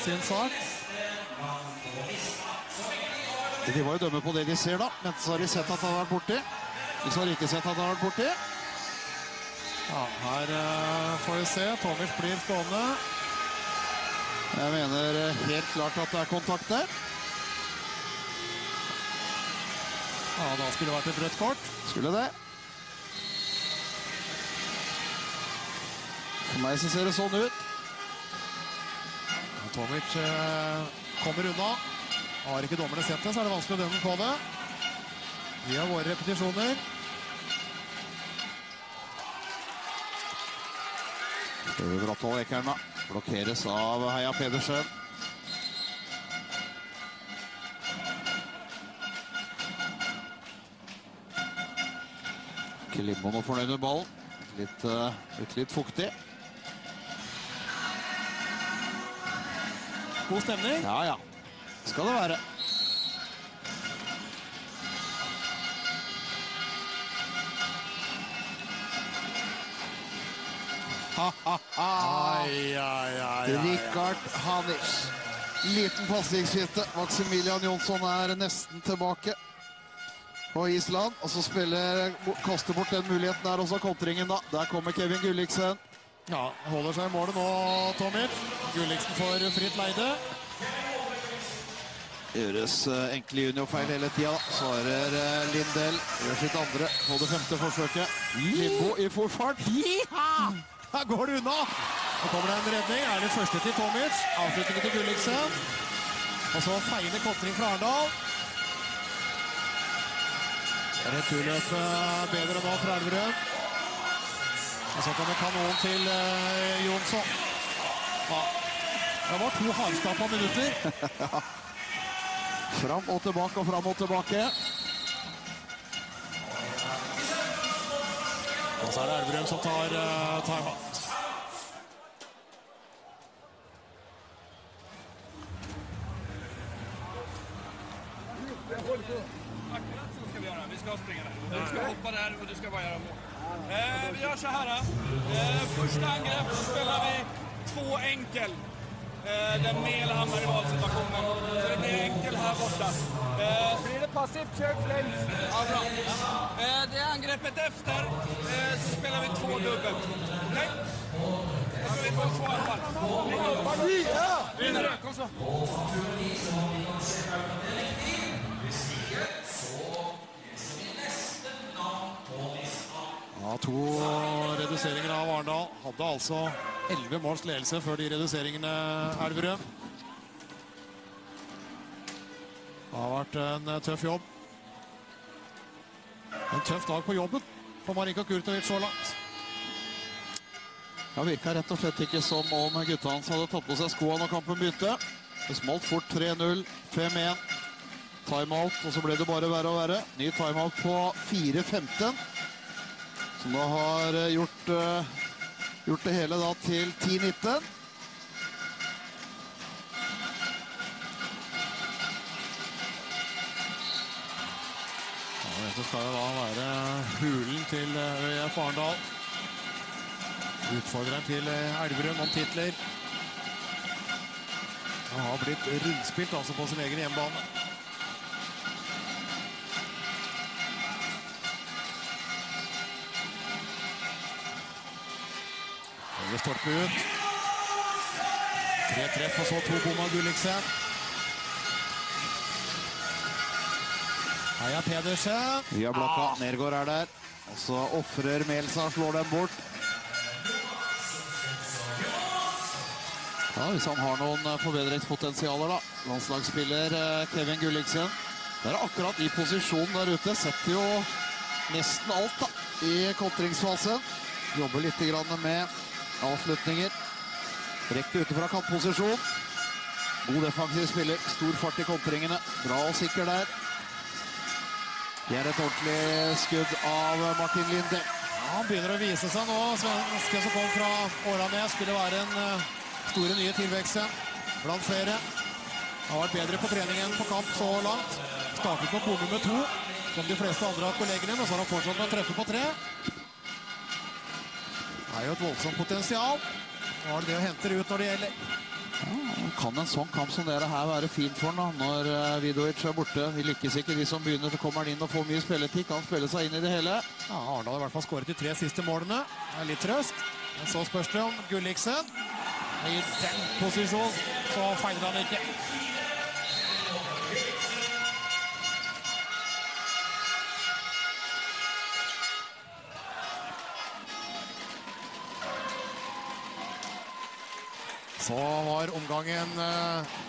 sin sak. De var jo dømme på det de ser da, men så har de sett at han har vært borti. De har ikke sett at han har vært borti. Ja, her får vi se. Tomic blir stående. Jeg mener helt klart at det er kontakt der. Ja, da skulle det vært et rødt kort. Skulle det. For meg så ser det sånn ut. Tomic kommer unna. Har ikke dommerne sett det, så er det vanskelig å dømme på det. Vi har våre repetisjoner. Bratthold Ekerne blokkeres av Heia Pedersen. Ikke Limbo nå fornøyd med ballen. Litt fuktig. God stemning? Ja. Skal det være. Rikard Hanisch. Liten passningsfitte. Maximilian Jonsson er nesten tilbake på Island. Og så kaster bort den muligheten der også, kontringen da. Der kommer Kevin Gulliksen. Ja, holder seg i målet nå, Tomic. Gulliksen får fritt leide. Gjøres enkle juniorfeil hele tiden, svarer Lindell. Gjør sitt andre på det femte forsøket. Lindbo i forfart. Her går det unna! Nå kommer det en redning. Er det første til Tomic. Avslutningen til Gulliksen. Og så feiende kontring fra Arendal. Returløpet bedre nå fra Elverum. Og så kommer kanonen til Jonsson. Ja, det var to halvstappa minutter. Fram og tilbake og fram og tilbake. Og så er det Elverum som tar timeout. Du ska hoppa där och du ska bara göra mål. Vi gör så här. Första angrepp så spelar vi två enkel. Där Mel hamnar i valsituationen. Så det blir enkel här borta. Blir det passivt, kör fläng. Ja, bra. Det är angreppet efter. Så spelar vi två dubbel. Nej. Så vi får två anfall. Vinner du? Kom så. Ja, to reduseringer av Arendal. Hadde altså 11 måls ledelse før de reduseringene Elverum. Det har vært en tøff jobb. En tøff dag på jobben for Marinko Kurtović så langt. Ja, virket rett og slett ikke som om gutta hans hadde tatt på seg skoene når kampen begynte. Det smalt fort 3-0, 5-1, timeout, og så ble det bare verre og verre. Ny timeout på 4-15, som da har gjort det hele da til 10-19. Ja, dette skal da være hulen til ØIF Arendal. Utfordreren til Elverum om titler. Han har blitt rundspilt altså på sin egen hjemmebane. Det storper ut. 3 treff og så 2 bommer Gulliksen. Heia Pedersen. Via blokka, Nergård er der. Og så offrer Melsa, slår den bort. Ja, hvis han har noen forbedringspotensialer da. Landslagsspiller Kevin Gulliksen. Det er akkurat i posisjonen der ute. Setter jo nesten alt da, i kontringsfasen. Jobber litt med avslutninger. Rekte ute fra kantposisjon. God defensiv spiller. Stor fart i kontringene. Bra og sikker der. Det er et ordentlig skudd av Martin Lindell. Ja, han begynner å vise seg nå. Svenske som kom fra Årene skulle være en... store nye tilveksten blant flere. Har vært bedre på trening enn på kamp så langt. Startet med bombe med 2, som de fleste andre av kollegene, men så har han fortsatt med å treffe på 3. Det er jo et voldsomt potensial. Hva er det å hente ut når det gjelder? Ja, kan en sånn kamp som dere her være fint for da, når Vidovic er borte? Vi lykkes ikke, de som begynner, så kommer han inn og får mye spilletid. Kan spille seg inn i det hele. Ja, Arendal har i hvert fall skåret de 3 siste målene. Det er litt trøst. Men så spørs det om Gulliksen. I den posisjonen så feiler han ikke. Så var omgangen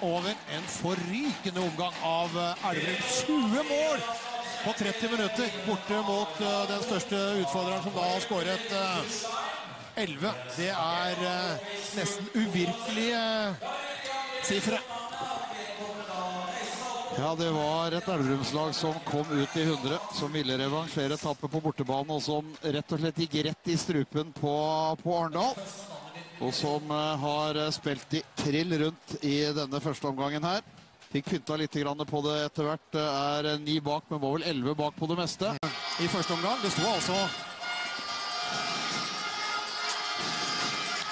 over. En forrykende omgang av Elverum. 20 mål på 30 minutter borte mot den største utfordreren som da har skåret 11, det er nesten uvirkelige siffre. Ja, det var et Elverumslag som kom ut i 100, som ville revansjere tappet på bortebane, og som rett og slett gikk rett i strupen på Arendal, og som har spilt i trill rundt i denne første omgangen her. Fikk pynta litt på det etter hvert, det er 9 bak, men var vel 11 bak på det meste. I første omgang, det sto altså...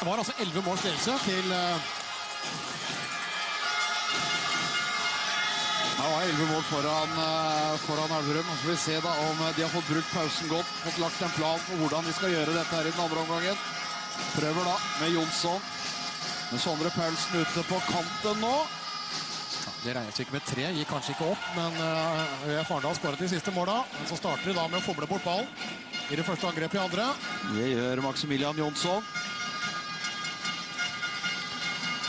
Det var altså 11 måls ledelse til... Det var 11 mål foran Elverum. Så får vi se da om de har fått brukt pausen godt, fått lagt en plan på hvordan de skal gjøre dette her i den andre omgangen. Prøver da med Jonsson. Med Sondre Paulsen ute på kanten nå. Ja, det regnes ikke med 3, gikk kanskje ikke opp, men ØIF Arendal skåret de siste målene. Men så starter de da med å foble bort ballen i det første angrepet i andre. Det gjør Maximilian Jonsson.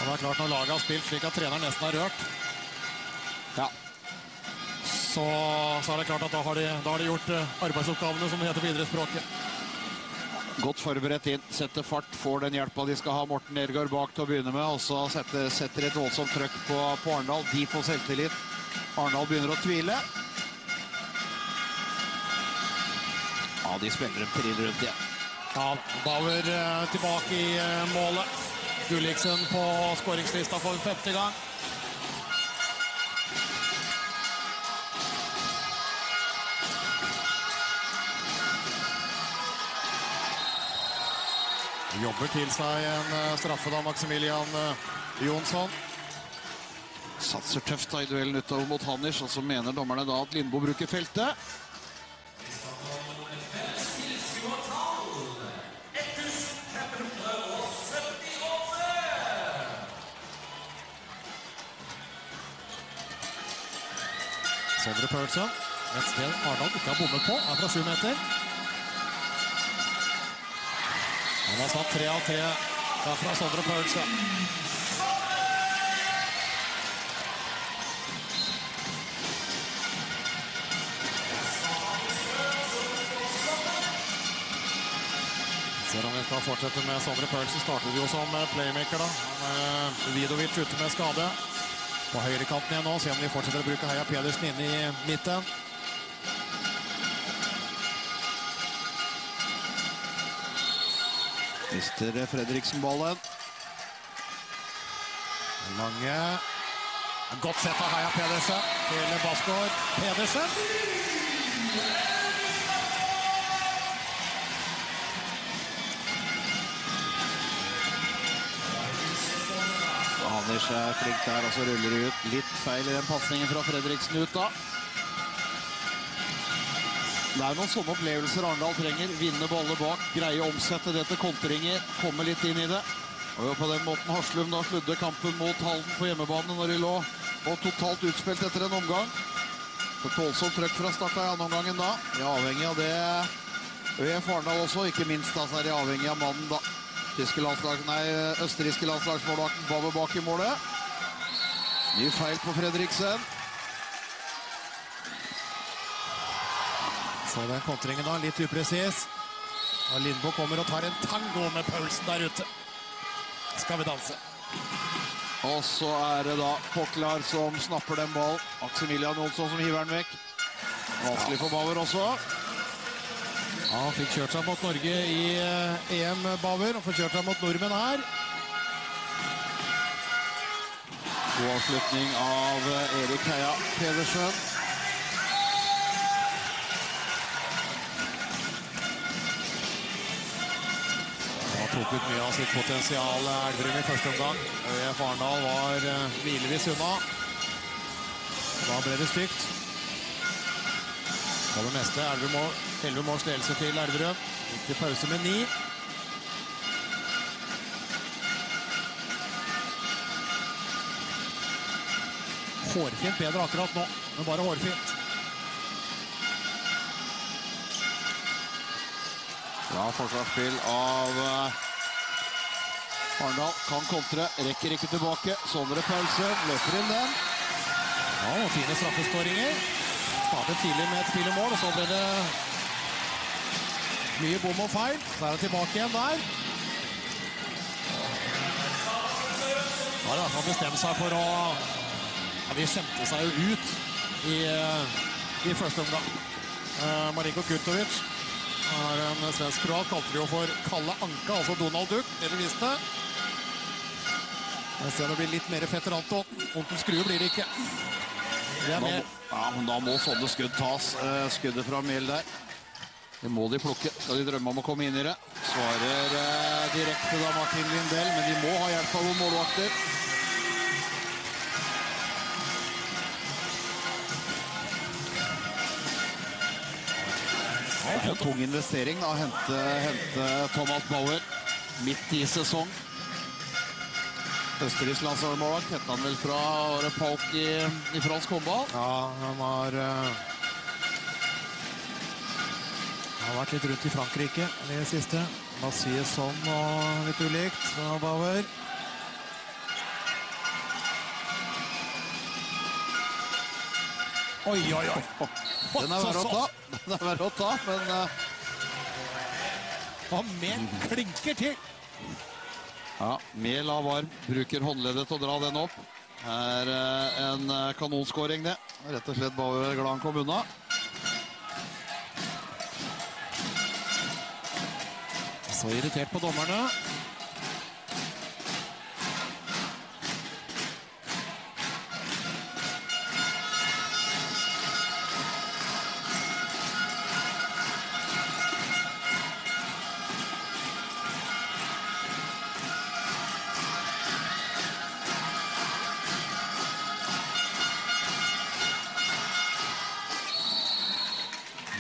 Og det er klart når laget har spilt slik at treneren nesten har rørt. Ja. Så er det klart at da har de gjort arbeidsoppgavene som det heter på idrettsspråket. Godt forberedt inn. Setter fart, får den hjelpen de skal ha. Morten Nergård bak til å begynne med. Og så setter et voldsomt trøkk på Arendal. De får selvtillit. Arendal begynner å tvile. Ja, de spiller en trill rundt igjen. Ja, Bauer tilbake i målet. Gulliksen på skåringslista for 5. gang. Jobber til seg en straffe da, Maximilian Jonsson. Satser tøft da i duellen utover mot Hanisch, og så mener dommerne da at Lindbo bruker feltet. Sondre Paulsen, et sted Arendal ikke har bommet på, er fra 7 meter. Han har satt 3 av 3 derfra Sondre Paulsen. Skal fortsette med Sondre Paulsen, startet jo som playmaker da. Vidovic ute med skade. På høyrekanten igjen nå, se om de fortsetter å bruke Heia Pedersen inne i midten. Mister Fredriksen ballen. Lange. Godt sett av Heia Pedersen til Basker. Pedersen! Hanisch er flink der, og så ruller det ut. Litt feil i den passningen fra Fredriksen ut da. Det er noen sånne opplevelser Arendal trenger. Vinne baller bak, greie omsette det til kontringer, komme litt inn i det. Og på den måten Haslund da sludde kampen mot Halden på hjemmebane når de lå og totalt utspilt etter en omgang. For Tålsomt trøkk fra starta i andre omgangen da. De er avhengig av det. ØIF Arendal også, ikke minst da, så er de avhengig av mannen da. Østerrikske landslagsmålvakten Bauer bak i målet. Ny feil på Fredriksen. Så den kontringen da, litt upresis. Og Lindbo kommer og tar en tango med Paulsen der ute. Skal vi danse. Og så er det da Poklar som snapper den ball. Maximilian Jonsson som hiver den vekk. Vanskelig for Bauer også. Ja, han fikk kjørt seg mot Norge i EM, Bauer, og får kjørt seg mot nordmenn her. God avslutning av Erik Heia Pedersen. Han tok ut mye av sitt potensial, Elverum, i første omgang. ØIF Arendal var milevis unna. Da ble det stygt. Og det meste, Elverum måls ledelse til Nergård. Gikk til pause med 9. Hårfint bedre akkurat nå, men bare hårfint. Ja, forsvarsspill av Arendal. Kan kontre, rekker ikke tilbake. Sondre Paulsen løper inn den. Ja, og fine straffeskåringer. Startet tidlig med et spillemål, og så ble det mye bom og feil. Så er det tilbake igjen der. Ja, da kan bestemme seg for å... Ja, de kjente seg jo ut i første omgang. Marinko Kurtović er en svensk kroat, kalte det jo for Kalle Anka, altså Donald Duck, det vi visste. Jeg ser det blir litt mer fetter Anton. Onten skrue blir det ikke. Det er mer... Ja, men da må sånne skudd tas. Skuddet fra Mjell der. Det må de plukke. Skal de drømme om å komme inn i det? Svarer direkte da Martin Lindell, men de må ha hjelp av noen målvakter. Det er en tung investering da, hente Thomas Bauer midt i sesong. Østerriks landslagsmålvakt hette han vel fra året Pauk i fransk håndball. Ja, han har vært litt rundt i Frankrike i det siste. Massier sånn og litt ulikt fra Bauer. Oi, oi, oi! Den er verre å ta, men... Og men klinker til! Ja, med lav arm, bruker håndleddet til å dra den opp. Her er en kanonskåring det. Rett og slett Bauer glad han kom unna. Så irritert på dommerne.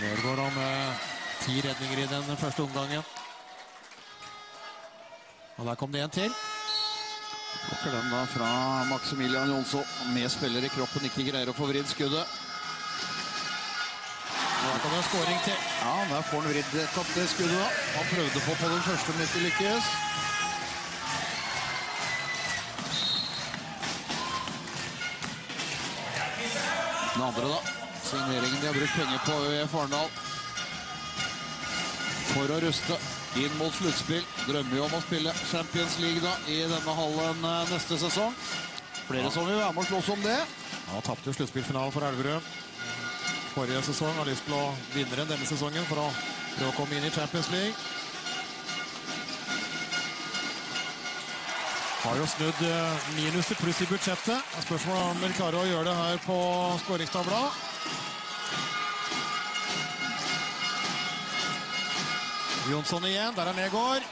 Nergård da med 10 redninger i den første omgangen. Og der kom det en til. Klokker den da fra Maximilian Jonsson. Med spiller i kroppen, ikke greier å få vridd skuddet. Og der kom det en scoring til. Ja, der får han vridd kapp det skuddet da. Han prøvde på den første minutt til lykkes. Den andre da. Signeringen de har brukt penger på ØIF Arendal for å ruste. inn mot sluttspill. Drømmer jo om å spille Champions League da, i denne hallen neste sesong. Flere som vil være med å slåss om det. Ja, tappte sluttspillfinalen for Elverum forrige sesong. Har lyst til å vinne denne sesongen for å komme inn i Champions League. Har jo snudd minus til pluss i budsjettet. Spørsmålet om vil klare å gjøre det her på skåringstavla. Jonsson igjen, der er Nergård.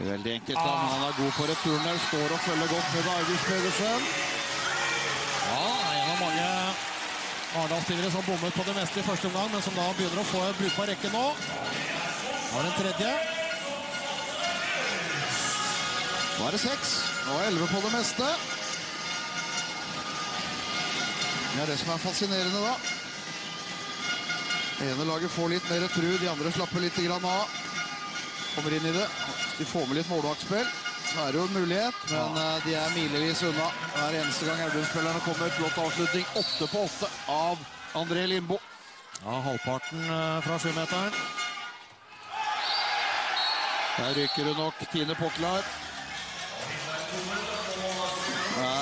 Veldig enkelt, han er god på returen der. Står og følger godt med August Pedersen. Ja, en av mange Arendal-spillere som bommet på det meste i første omgang, men som da begynner å få en brukbar rekke nå. Nå er den tredje. Nå er det 6, nå er 11 på det meste. Det er det som er fascinerende da. Det ene laget får litt mer tru, de andre slapper litt av. Kommer inn i det, de får med litt målvaktspill. Så er det jo en mulighet, men de er milevis unna. Hver eneste gang Elverum-spillerne kommer, flott avslutning, 8 på 8 av André Lindbo. Ja, halvparten fra 7-meteren. Der rykker hun nok, Tine Poklar.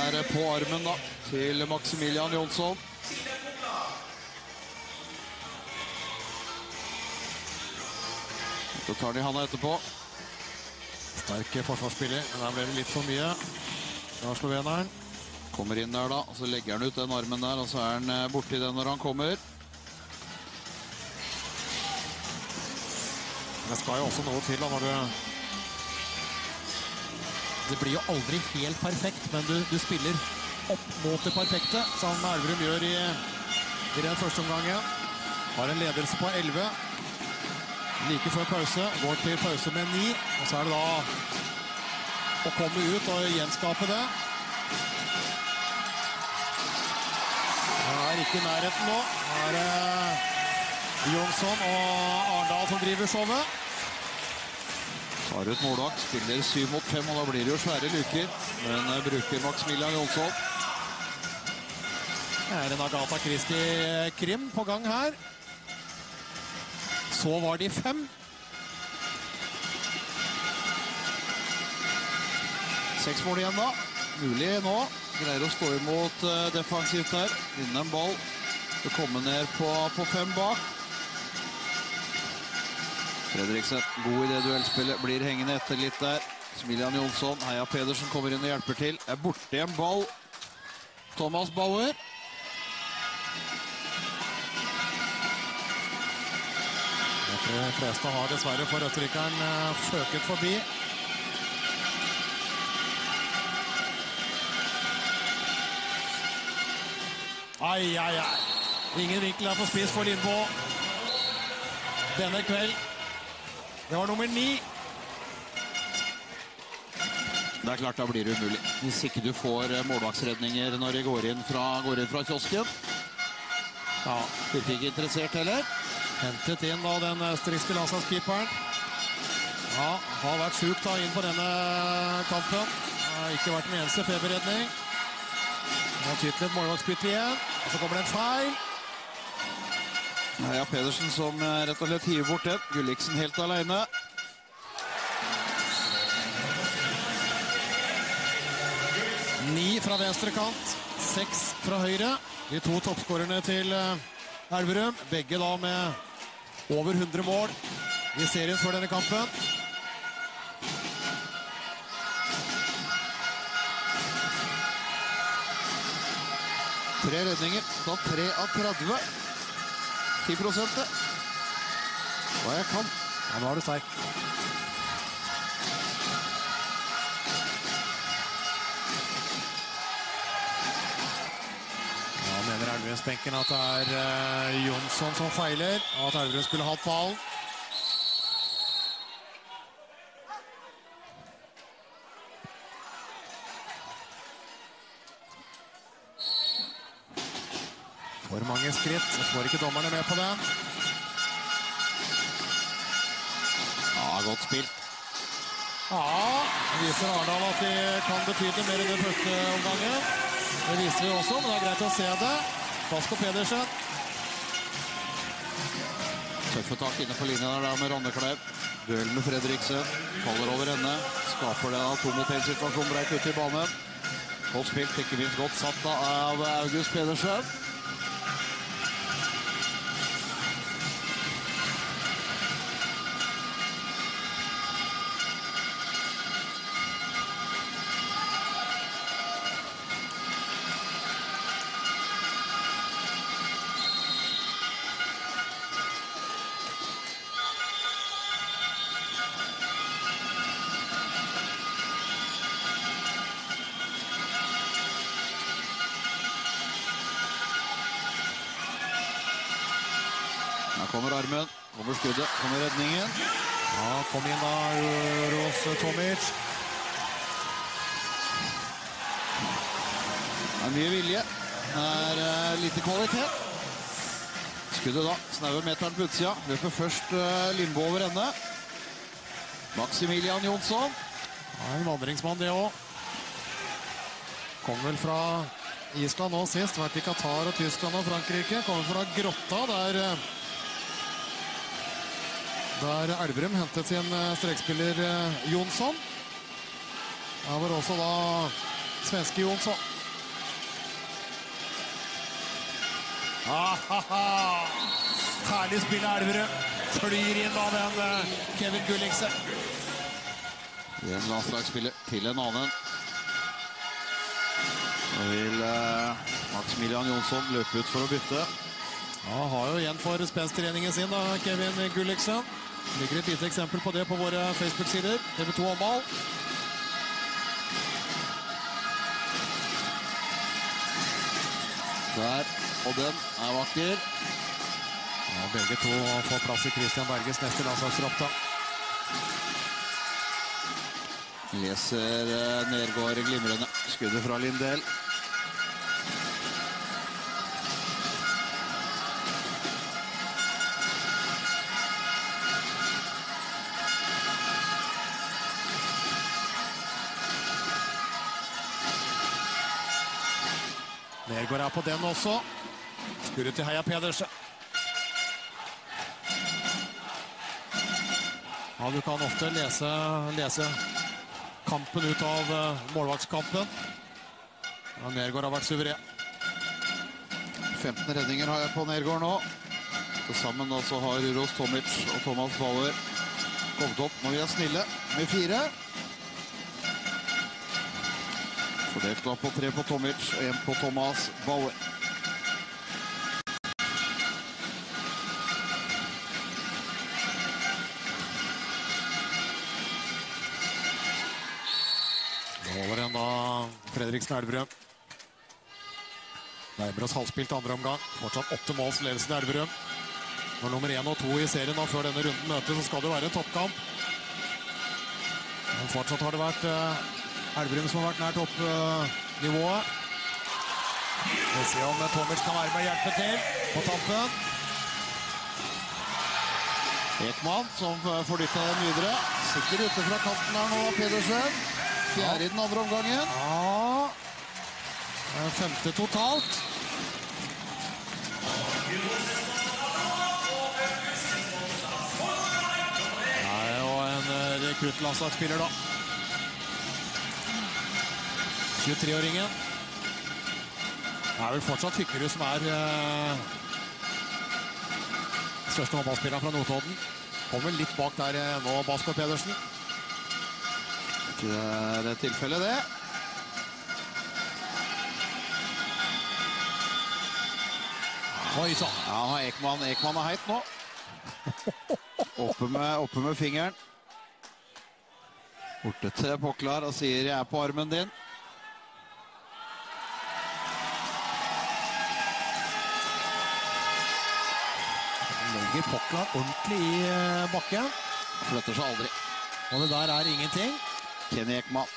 Det er på armen da, til Maximilian Jonsson. Så tar de handa etterpå. Sterke forsvarsspiller, men der ble det litt for mye. Det var sloveneren. Kommer inn der da, og så legger han ut den armen der, og så er han borti den når han kommer. Men det skal jo også noe til da, når du... Det blir jo aldri helt perfekt, men du spiller opp mot det perfekte, som Elverum gjør i den første omgangen. Har en ledelse på 11. Like før pause, går til pause med 9. Og så er det da å komme ut og gjenskape det. Det er ikke i nærheten nå. Det er Jonsson og Arendal som driver showet. Tar ut målvakt, spiller 7 mot 5, og da blir det jo svære luker. Men bruker Maximilian Jonsson. Det er en Agatha Christie-krim på gang her. Så var de 5. Seks mål igjen da. Mulig nå. Greier å stå imot defensivt her. Vinner en ball. Så kommer ned på 5 bak. Fredriksen, god i det duellspillet, blir hengende etter litt der. Smilian Jonsson, Heia Pedersen kommer inn og hjelper til. Er borte en ball. Thomas Bauer. De fleste har dessverre for rødtrykkeren føket forbi. Ai, ai, ai. Ingen vinkel er på spiss for Lindbo denne kveld. Det var nummer 9. Det er klart, da blir det umulig. Hvis ikke du får målvaktsredninger når de går inn fra kiosken. Ja, du er ikke interessert heller. Hentet inn da den østerrikske landslagskeeperen. Ja, har vært sjuk da inn på denne kampen. Det har ikke vært den eneste feberredning. Han har tytlet målvaktsbytte igjen. Og så kommer det en feil. Heia Pedersen som rett og slett hiver bort den. Gulliksen helt alene. Ni fra venstre kant, 6 fra høyre. De to toppskårerne til Elverum. Begge da med over 100 mål i serien for denne kampen. Tre redninger, da 3 av 30. 10%. Hva jeg kan. Ja, nå er du sterk. Ja, mener Elverumsbenken at det er Jonsson som feiler, og at Elverum skulle hatt ballen. For mange skritt, så får ikke dommerne med på det. Ja, godt spilt. Ja, det viser Arendal at de kan betydelig mer i den første omgangen. Det viser vi også, men det er greit å se det. Fasko Pedersen. tøffetak inne på linjen der med Ronneklev. Duell med Fredriksen. Faller over henne. Skaper den av to mot en situasjon breit ut i banen. Godt spilt, ikke minst godt satt av August Pedersen. Kommer skuddet, kommer redningen. Ja, kom inn da, Uroš Tomić. Det er mye vilje. Det er lite kvalitet. Skuddet da, snauer meteren på utsida. Løper først Lindbo over ende. Maximilian Jonsson. Ja, en vandringsmann det også. Kom vel fra Island nå sist. Vært i Katar og Tyskland og Frankrike. Kom fra Grotta der... Der Elverum hentet sin strekspiller Jonsson. Der var også da svenske Jonsson. Herlig spiller Elverum. Flyr inn av den Kevin Gulliksen. Det er en landslagsspiller til en annen. Nå vil Maximilian Jonsson løpe ut for å bytte. Han har jo igjen for spensttreningen sin da, Kevin Gulliksen. Det ligger et lite eksempel på det på våre Facebook-sider. TV2 Håndball. Der, og den er vakker. Ja, begge to får plass i Christian Berges neste landslagstropp da. Leser Nergård glimrende. Skuddet fra Lindell. Nergård er på den også. Skurret til Heia Pedersen. Ja, du kan ofte lese kampen ut av målvaktskampen. Ja, Nergård har vært suveren. 15 redninger har jeg på Nergård nå. Tilsammen da så har Uroš Tomić og Thomas Bauer kommet opp. Nå vi er snille med 4. Fordelt da på 3 på Tomić og 1 på Thomas Bauer. Nå holder den da Fredriksen Elverum. Nærmer oss halvspilt andre omgang. Fortsatt 8 måls ledelse til Elverum. Når nummer 1 og 2 i serien og før denne runden møter, så skal det være en toppkamp. Men fortsatt har det vært... Elverum som har vært nær toppnivået. Vi ser om Tomić kan være med å hjelpe til på tampen. Ekman som får dyttet den videre. Sikker ute fra kanten her nå, Pedersen. Fjerde i den andre omgangen. Ja, 5. totalt. Det er jo en rekruttlandslagsspiller da. 23-åringen. Det er vel fortsatt Hykkerud som er største håndballspilleren fra Notodden. Kommer litt bak der nå, Basker Pedersen. Ikke det er et tilfelle det. Oi, så. Ja, Ekman er heit nå. Oppe med fingeren. Borte til Poklar og sier jeg er på armen din. Legger Poklar ordentlig i bakken. Flytter seg aldri. Og det der er ingenting. Kenny Ekman.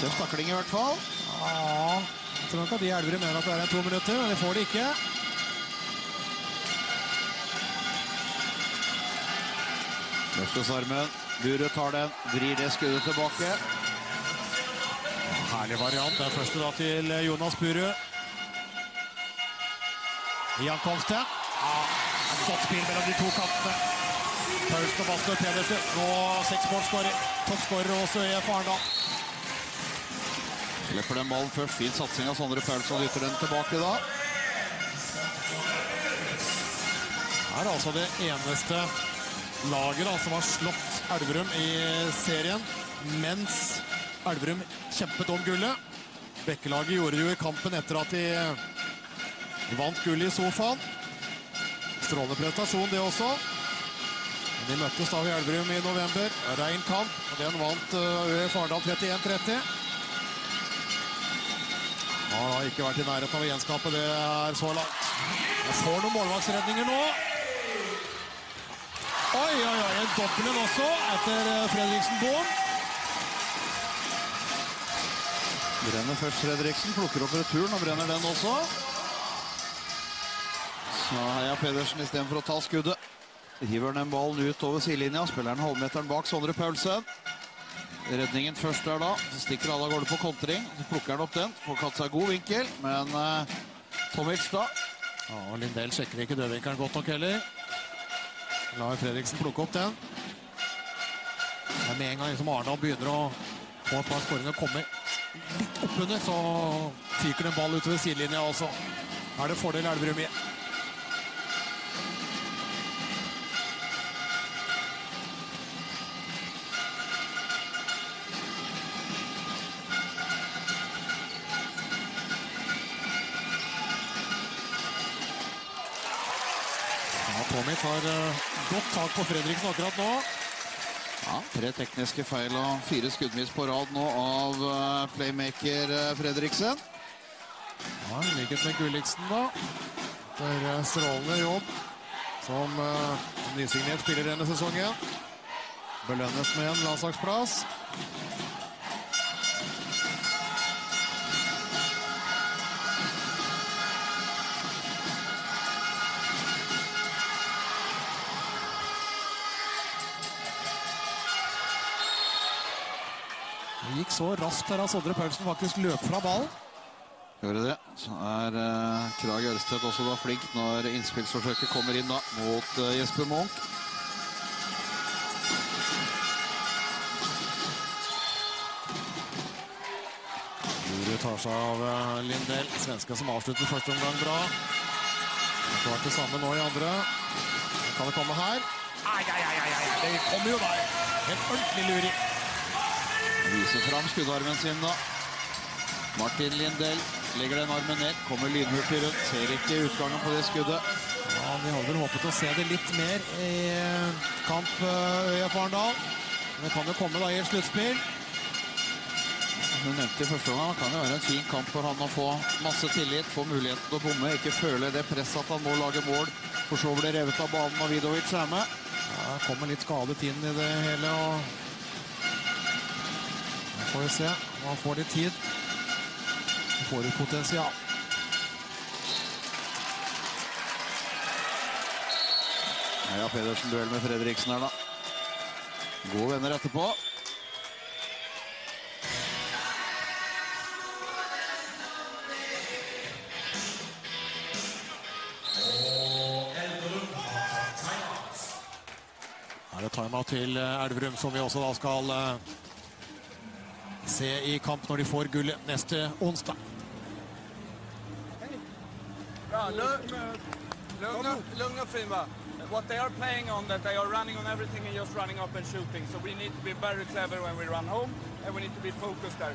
Tøff takling i hvert fall. Ja, jeg tror nok at de Elverum mener at det er en 2 minutter, men det får de ikke. Løftes armen. Buru tar den. Vrir det skuddet tilbake. Herlig variant. Det er første da til Jonas Buru. Jan Kolstad. Ja, godt spill mellom de to kantene. Paulsen og Basker Pedersen. Nå 6-målskårer. Toppskårer også i Arendal. Slipper den ballen først. Fin satsing av Sondre Paulsen. Dytter den tilbake da. Her er altså det eneste laget da, som har slått Elverum i serien. Mens Elverum kjempet om gullet. Bækkelaget gjorde jo i kampen etter at de vant gullet i sofaen. Strålende prestasjon det også. Men de møttes da i Elverum i november. Rein kamp, og den vant ØIF Arendal 31-30. Han har ikke vært i nærheten av å gjenskape det er så langt. Han får noen målvaktsredninger nå. Oi, oi, oi, en dobbelen også etter Fredriksen-Born. Brenner først Fredriksen, plukker opp returen og brenner den også. Så Heia Pedersen i stedet for å ta skuddet. River den ballen ut over sidelinja, spiller den halvmeteren bak Sondre Paulsen. Redningen først der da, så stikker alle gårde på kontring. Så plukker han opp den, får katt seg god vinkel, men Tomić da. Ja, Lindell sjekker ikke dødvinkeren godt nok heller. Lar Fredriksen plukke opp den. Det er med en gang som Arendal begynner å få et par skåringer komme litt oppunder, så fyker den ball utover sidelinja også. Er det fordel Elverum i. Ja, Tomić har godt tak på Fredriksen akkurat nå. Ja, 3 tekniske feil og 4 skuddmiss på rad nå av playmaker Fredriksen. Ja, i likhet med Gulliksen da. Det er strålende jobb som nysignert spiller denne sesongen. Belønnes med en landslagsplass. Gikk så raskt her at Sondre Paulsen faktisk løp fra ballen. Gjør det. Så er Krag Ørsted også da flink når innspillsforsøket kommer inn da mot Jesper Munch. Buru tar seg av Lindell. Svenska som avslutter første omgang bra. Det har vært det samme nå i andre. Nå kan det komme her. Ai, ai, ai, ai, ai. Det kommer jo der. En ordentlig luring. Viser fram skuddarmen sin da. Martin Lindell legger den armen ned, kommer lydhurtig rundt, ser ikke utgangen på det skuddet. Ja, vi holder håpet å se det litt mer i kamp ØIF Arendal. Det kan jo komme da i et sluttspill. Hun nevnte i første gang, det kan jo være en fin kamp for han å få masse tillit, få muligheten til å bomme, ikke føle det presset at han må lage mål, for så blir det revet av banen og Vidovic er med. Ja, kommer litt skadet inn i det hele og får vi se, nå får de tid. De får et potensial. Heia Pedersen duell med Fredriksen her da. Gode venner etterpå. Her er timeout til Elverum som vi også da skal se i kamp når de får gullet neste onsdag. Bra, lugn og fin bare. What they are playing on, that they are running on everything and just running up and shooting. So we need to be very clever when we run home and we need to be focused there.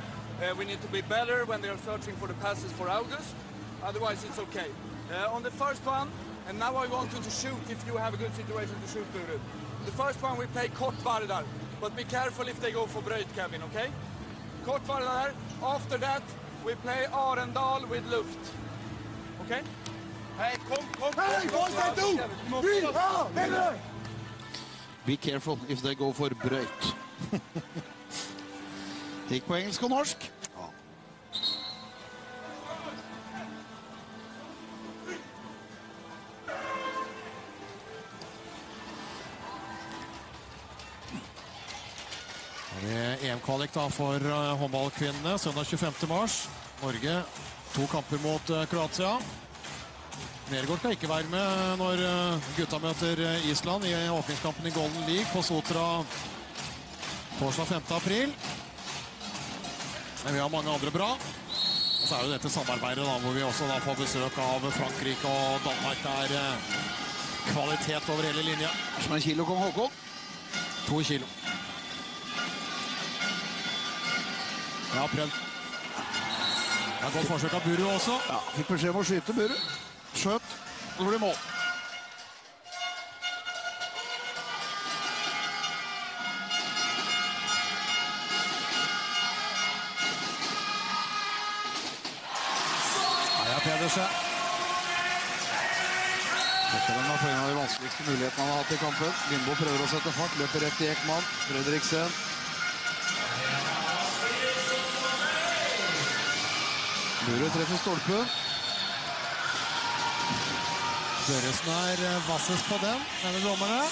We need to be better when they are searching for the passes for August. Otherwise it's okay. On the first one, and now I want you to shoot if you have a good situation to shoot, Buru. The first one we play kort Vardar, but be careful if they go for Brøyt, Kevin, okay? Kort var där. After that, we play Arendal with luft. Okay? Hey, kom. Hey, what do? Be careful if they go for Brøyt. Gikk på engelsk og norsk. Ja. EM-kvalik da for håndballkvinnene, søndag 25. mars. Norge, 2 kamper mot Kroatia. Nergård skal ikke være med når gutta møter Island i åpningskampen i Golden League på Sotra torsdag 5. april. Men vi har mange andre bra. Og så er det dette samarbeidet da, hvor vi også da får besøk av Frankrike og Danmark. Det er kvalitet over hele linja. Som en kilo kom Håkon? 2 kilo. Jeg har prøvd. Det er godt forsøk av Buru også. Ja, fikk beskjed om å skyte Buru. Skjøt. Det blir mål. Heia Pedersen. Ekeren har fått en av de vanskeligste mulighetene han har hatt i kampen. Lindbo prøver å sette fart. Løper rett i Ekman. Fredriksen. Buru treffer stolpen. Børesen er vasses på den, mener dommerne.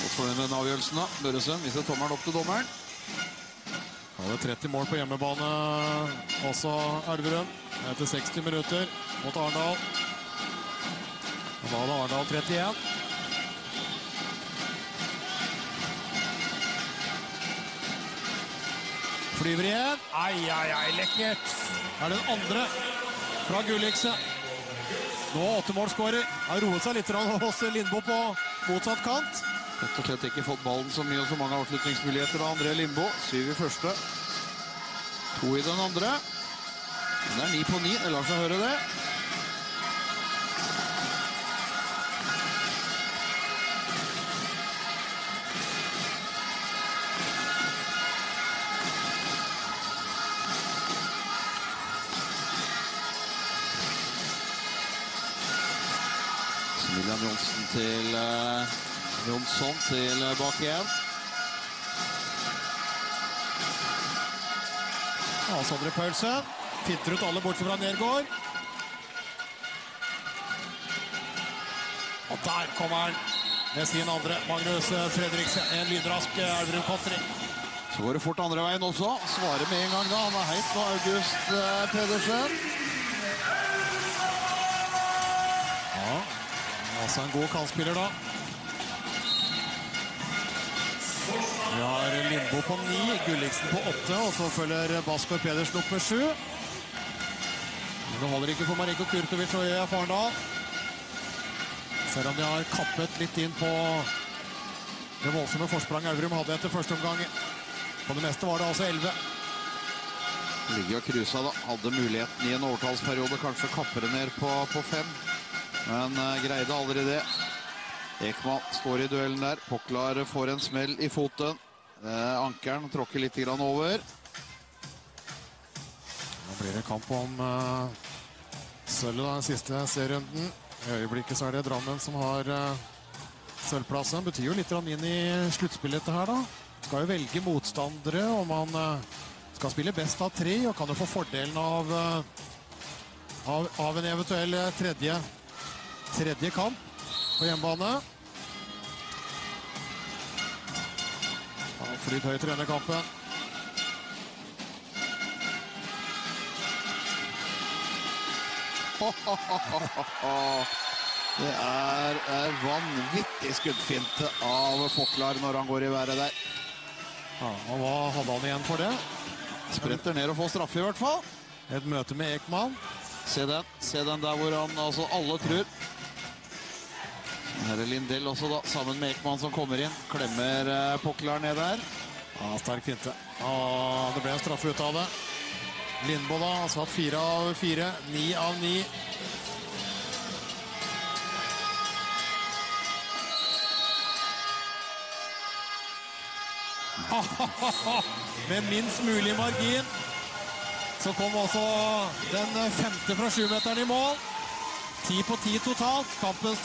Godt for den avgjørelsen da. Børesen viser tommeren opp til dommeren. Da er det 30 mål på hjemmebane, også Elverum. Etter 60 minutter mot Arendal. Og da er det Arendal 31. Flyver igjen. Ai, ai, ai, lekkert. Det er den andre fra Gulliksen. Nå 8-målskårer. Har roet seg litt hos Lindbo på motsatt kant. Rett og slett ikke fått ballen så mye og så mange avslutningsmuligheter av André Lindbo. 7 i første. 2 i den andre. Men det er 9 på 9. Det lar seg høre det. Jonsson til bak igjen. Ja, Sondre Paulsen finter ut alle bort fra Nergård. Og der kommer han med sin andre, Magnus Fredriksen. En lydrask Elverum-kontring. Så går det fort andre veien også. Svarer med en gang da. Han er heit nå, August Pedersen. Ja, altså en god kantspiller da. Vi har Lindbo på 9, Gulliksen på 8, og så følger Basker Pedersen opp med 7. Men det holder ikke for Marinko Kurtović og ØIF Arendal. Selv om de har kappet litt inn på det voldsomme forsprang Elverum hadde etter første omgang. På det meste var det altså 11. Ligger og Krusa da, hadde muligheten i en overtalsperiode, kanskje kapper ned på 5. Men greide aldri det. Ekman står i duellen der. Poklar får en smell i foten. Ankeren tråkker litt grann over. Nå blir det kamp om sølv da, den siste serierunden. I øyeblikket så er det Drammen som har sølvplassen. Betyr jo litt inn i sluttspillet her da. Skal jo velge motstandere, og man skal spille best av 3, og kan jo få fordelen av en eventuell tredje kamp på hjemmebane. Han flytt høyt i denne kampen. Det er vanvittig skuddfinte av Poklar når han går i været der. Ja, og hva hadde han igjen for det? Spretter ned og får straffe i hvert fall. Et møte med Ekman. Se den der hvor han, altså alle tror. Her er Lindell også da, sammen med Ekman som kommer inn. Klemmer Poklar ned der. Ja, sterk finte. Og det ble en straffe ut av det. Lindbo da, han satt 4 av 4. 9 av 9. Med minst mulig margin. Så kom også den 5. fra 7-meteren i mål. 10 på 10 totalt. Kampens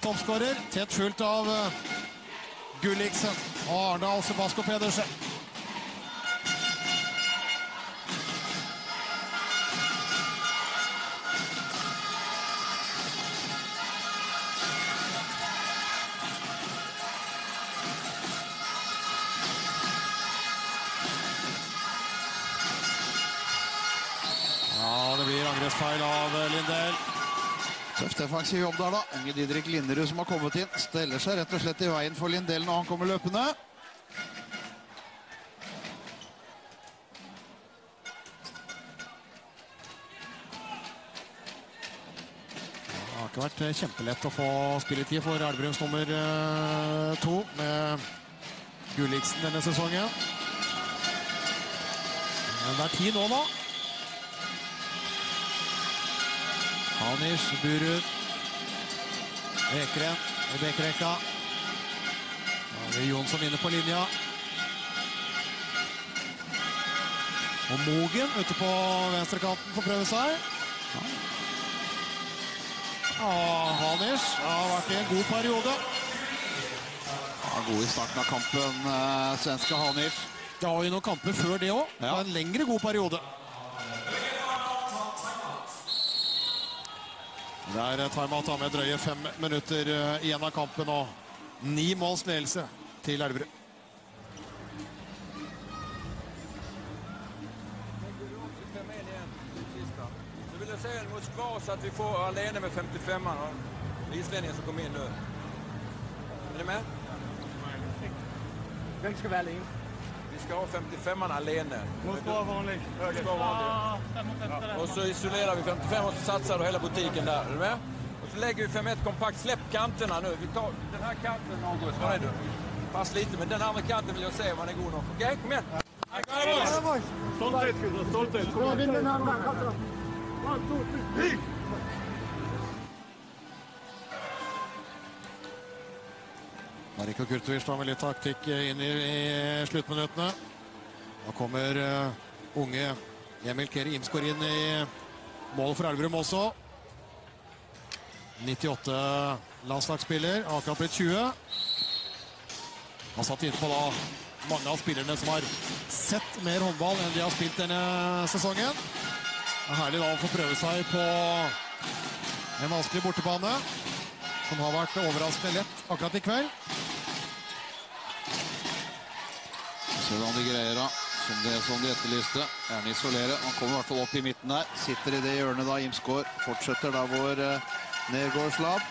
toppskårer, tett fullt av Gulliksen og Arendal Fasko Pedersen. angrepsfeil av Lindell. Tøft defensiv jobb der da. Unge Didrik Linderud som har kommet inn. Steller seg rett og slett i veien for Lindell når han kommer løpende. Det har ikke vært kjempelett å få spilletid for Elverums nummer 2 med Gulliksen denne sesongen. Men det er 10 nå da. Hanisch, Buru, Ekere i bekrekka. Da er det Jonsson inne på linja. Og Mogen ute på venstrekanten får prøve seg. Og Hanisch har vært i en god periode. Ja, god i starten av kampen, svenske Hanisch. Det har jo noen kamper før det også. Det var en lengre god periode. Der timeout har med drøye 5 minutter igjen av kampen og 9 måls ledelse til Elverum. Så vil jeg se en Moskva så at vi får alene med 55 og islendingen som kommer inn nå. Er du med? Hvem skal være alene? Vi skal ha 55 alene. Moskva vanlig. Moskva vanlig. Och så isolerar vi 55 och så satsar då hela butiken där, är du med? Och så lägger vi 5-1 kompakt, släpp kanterna nu. Vi tar den här kanten August, var är du? Pass lite, men den andra kanten vill jag se om han är god nog. Okej, kom igen. Stolthet, Gudrun, stolthet. Kom igen, den andra kanten. 1, 2, 3. Marinko Kurtović tar med litt taktikk inn i sluttminuttene. Nå kommer unge Emil Keri Imsgård inn i mål for Elverum også. 98 landslagsspiller, akkurat blitt 20. Han satt inn på da mange av spillerne som har sett mer håndball enn de har spilt denne sesongen. Det er herlig da å få prøve seg på en vanskelig bortebane, som har vært overraskende lett akkurat i kveld. Se hvordan de greier da. Som de etterlyste, gjerne isolere. Han kommer i hvert fall opp i midten her. Sitter i det hjørnet da, Imsgård fortsetter der hvor Nergård slapp.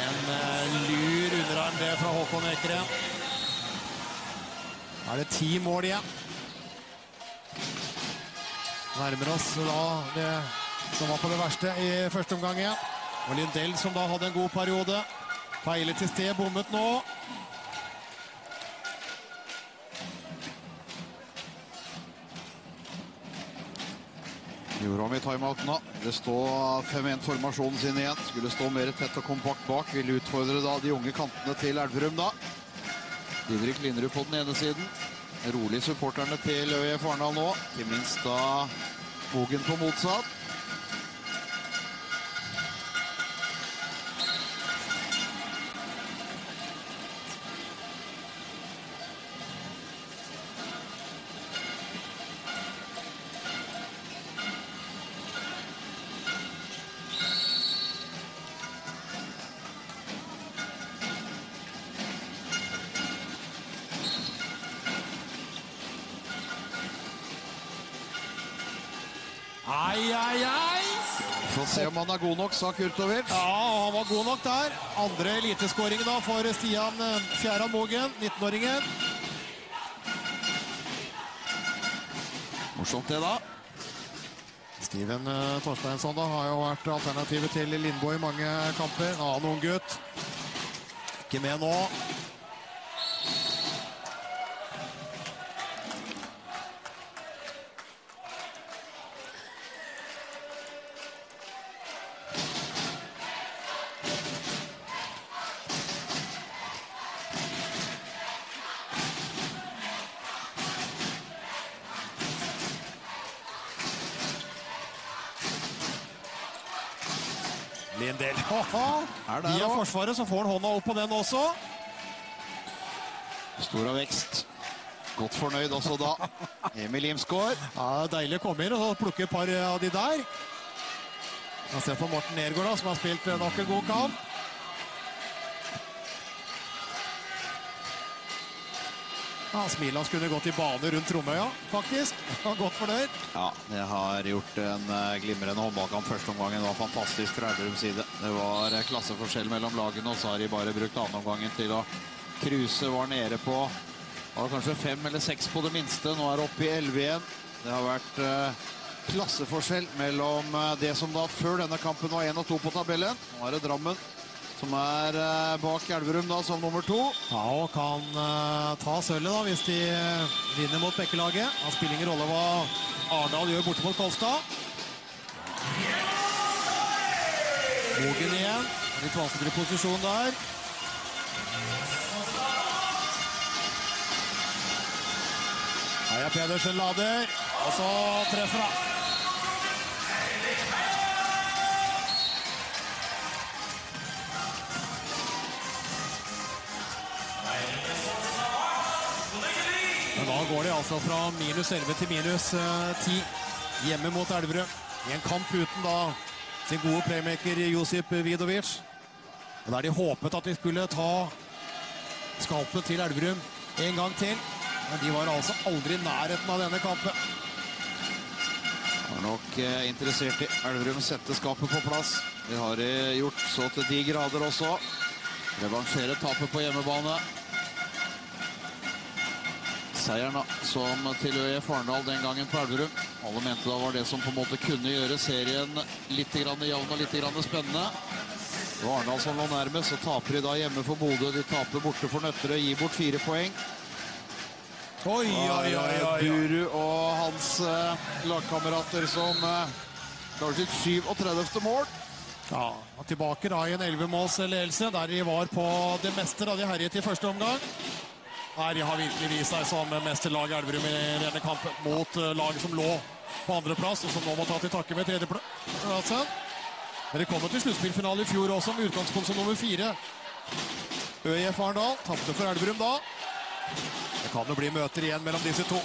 En lur underarm det fra Håkon Ekere. Da er det 10 mål igjen. Nærmer oss da det som var på det verste i første omgang igjen. Og Lindell som da hadde en god periode. Feilet til sted, bommet nå. Gjorde om i timeouten da. Det står 5-1-formasjonen sin igjen. Skulle stå mer tett og kompakt bak. Ville utfordre da de unge kantene til Elverum da. Didrik Linderud på den ene siden. Rolig supporterne til ØIF Arendal nå, ikke minst da Mogen på motsatt. Se om han er god nok, sa Kurtović. Ja, han var god nok der. Andre eliteskåringen da for Stian Fjæra Mogen, 19-åringen. Morsomt det da. Steven Torsteinsson da har jo vært alternativet til Lindbo i mange kamper. En annen ung gutt. Ikke med nå. Lindell. Via forsvaret så får han hånda opp på den også. Stor av vekst. Godt fornøyd også da. Emil Imsgård. Ja, deilig å komme inn og plukke et par av de der. Man ser på Morten Nergård da, som har spilt nok en god kamp. Ja, Smiland skulle gått i bane rundt Tromøya, faktisk. Han har gått fornøyd. Ja, det har gjort en glimrende håndballkamp første omgangen. Det var fantastisk fra Elverums side. Det var klasseforskjell mellom lagene, og så har de bare brukt andre omgangen til å kruse. Var nede på, var kanskje 5 eller 6 på det minste. Nå er det oppe i 11 igjen. Det har vært klasseforskjell mellom det som da før denne kampen var 1 og 2 på tabellen. Nå er det Drammen, som er bak Elverum da, som nummer 2. Ja, og kan ta sølvet da, hvis de vinner mot Bækkelaget. Han spiller ingen rolle hva Arendal gjør borte mot Kolstad. Bogen igjen, litt vanskeligere posisjon der. Heia Pedersen lader, og så treffer han. Men da går de altså fra -11 til -10 hjemme mot Elverum. I en kamp uten da sin gode playmaker Josip Vidovic. Og der de håpet at de skulle ta skalpet til Elverum en gang til. Men de var altså aldri i nærheten av denne kampen. De er nok interessert i Elverum sette skapet på plass. Det har de gjort så til de grader også. Revansjerer tapet på hjemmebane. Seieren som til ØIF Arendal den gangen på Elverum. Alle mente det var det som på en måte kunne gjøre serien litt grann jevn og litt grann spennende. Det var Arendal som lå nærmest, så taper de da hjemme for Bodø. De taper borte for Nøtterøy, gir bort 4 poeng. Oi, oi, oi, oi. Buru og hans lagkamerater som klarer sitt 37. mål. Ja, tilbake da i en 11-målsledelse, der de var på det meste da de herjet i første omgang. Her har virkelig vist seg som mesterlag Elverum i denne kampen mot lag som lå på andreplass, og som nå må ta til takke med tredjeplassen. Men det kommer til sluttspillfinale i fjor også, med utgangspunkt som nummer 4. ØIF Arendal tapte for Elverum da. Det kan jo bli møter igjen mellom disse to.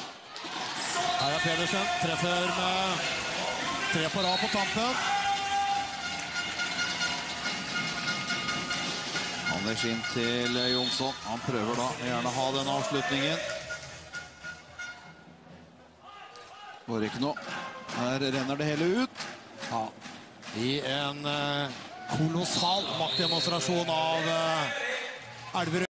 Heia Pedersen treffer med 3 på rad på tampen. Anders inn til Jonsson. Han prøver da gjerne å ha denne avslutningen. Går ikke noe. Her renner det hele ut. Ja, i en kolossal maktdemonstrasjon av Elverum.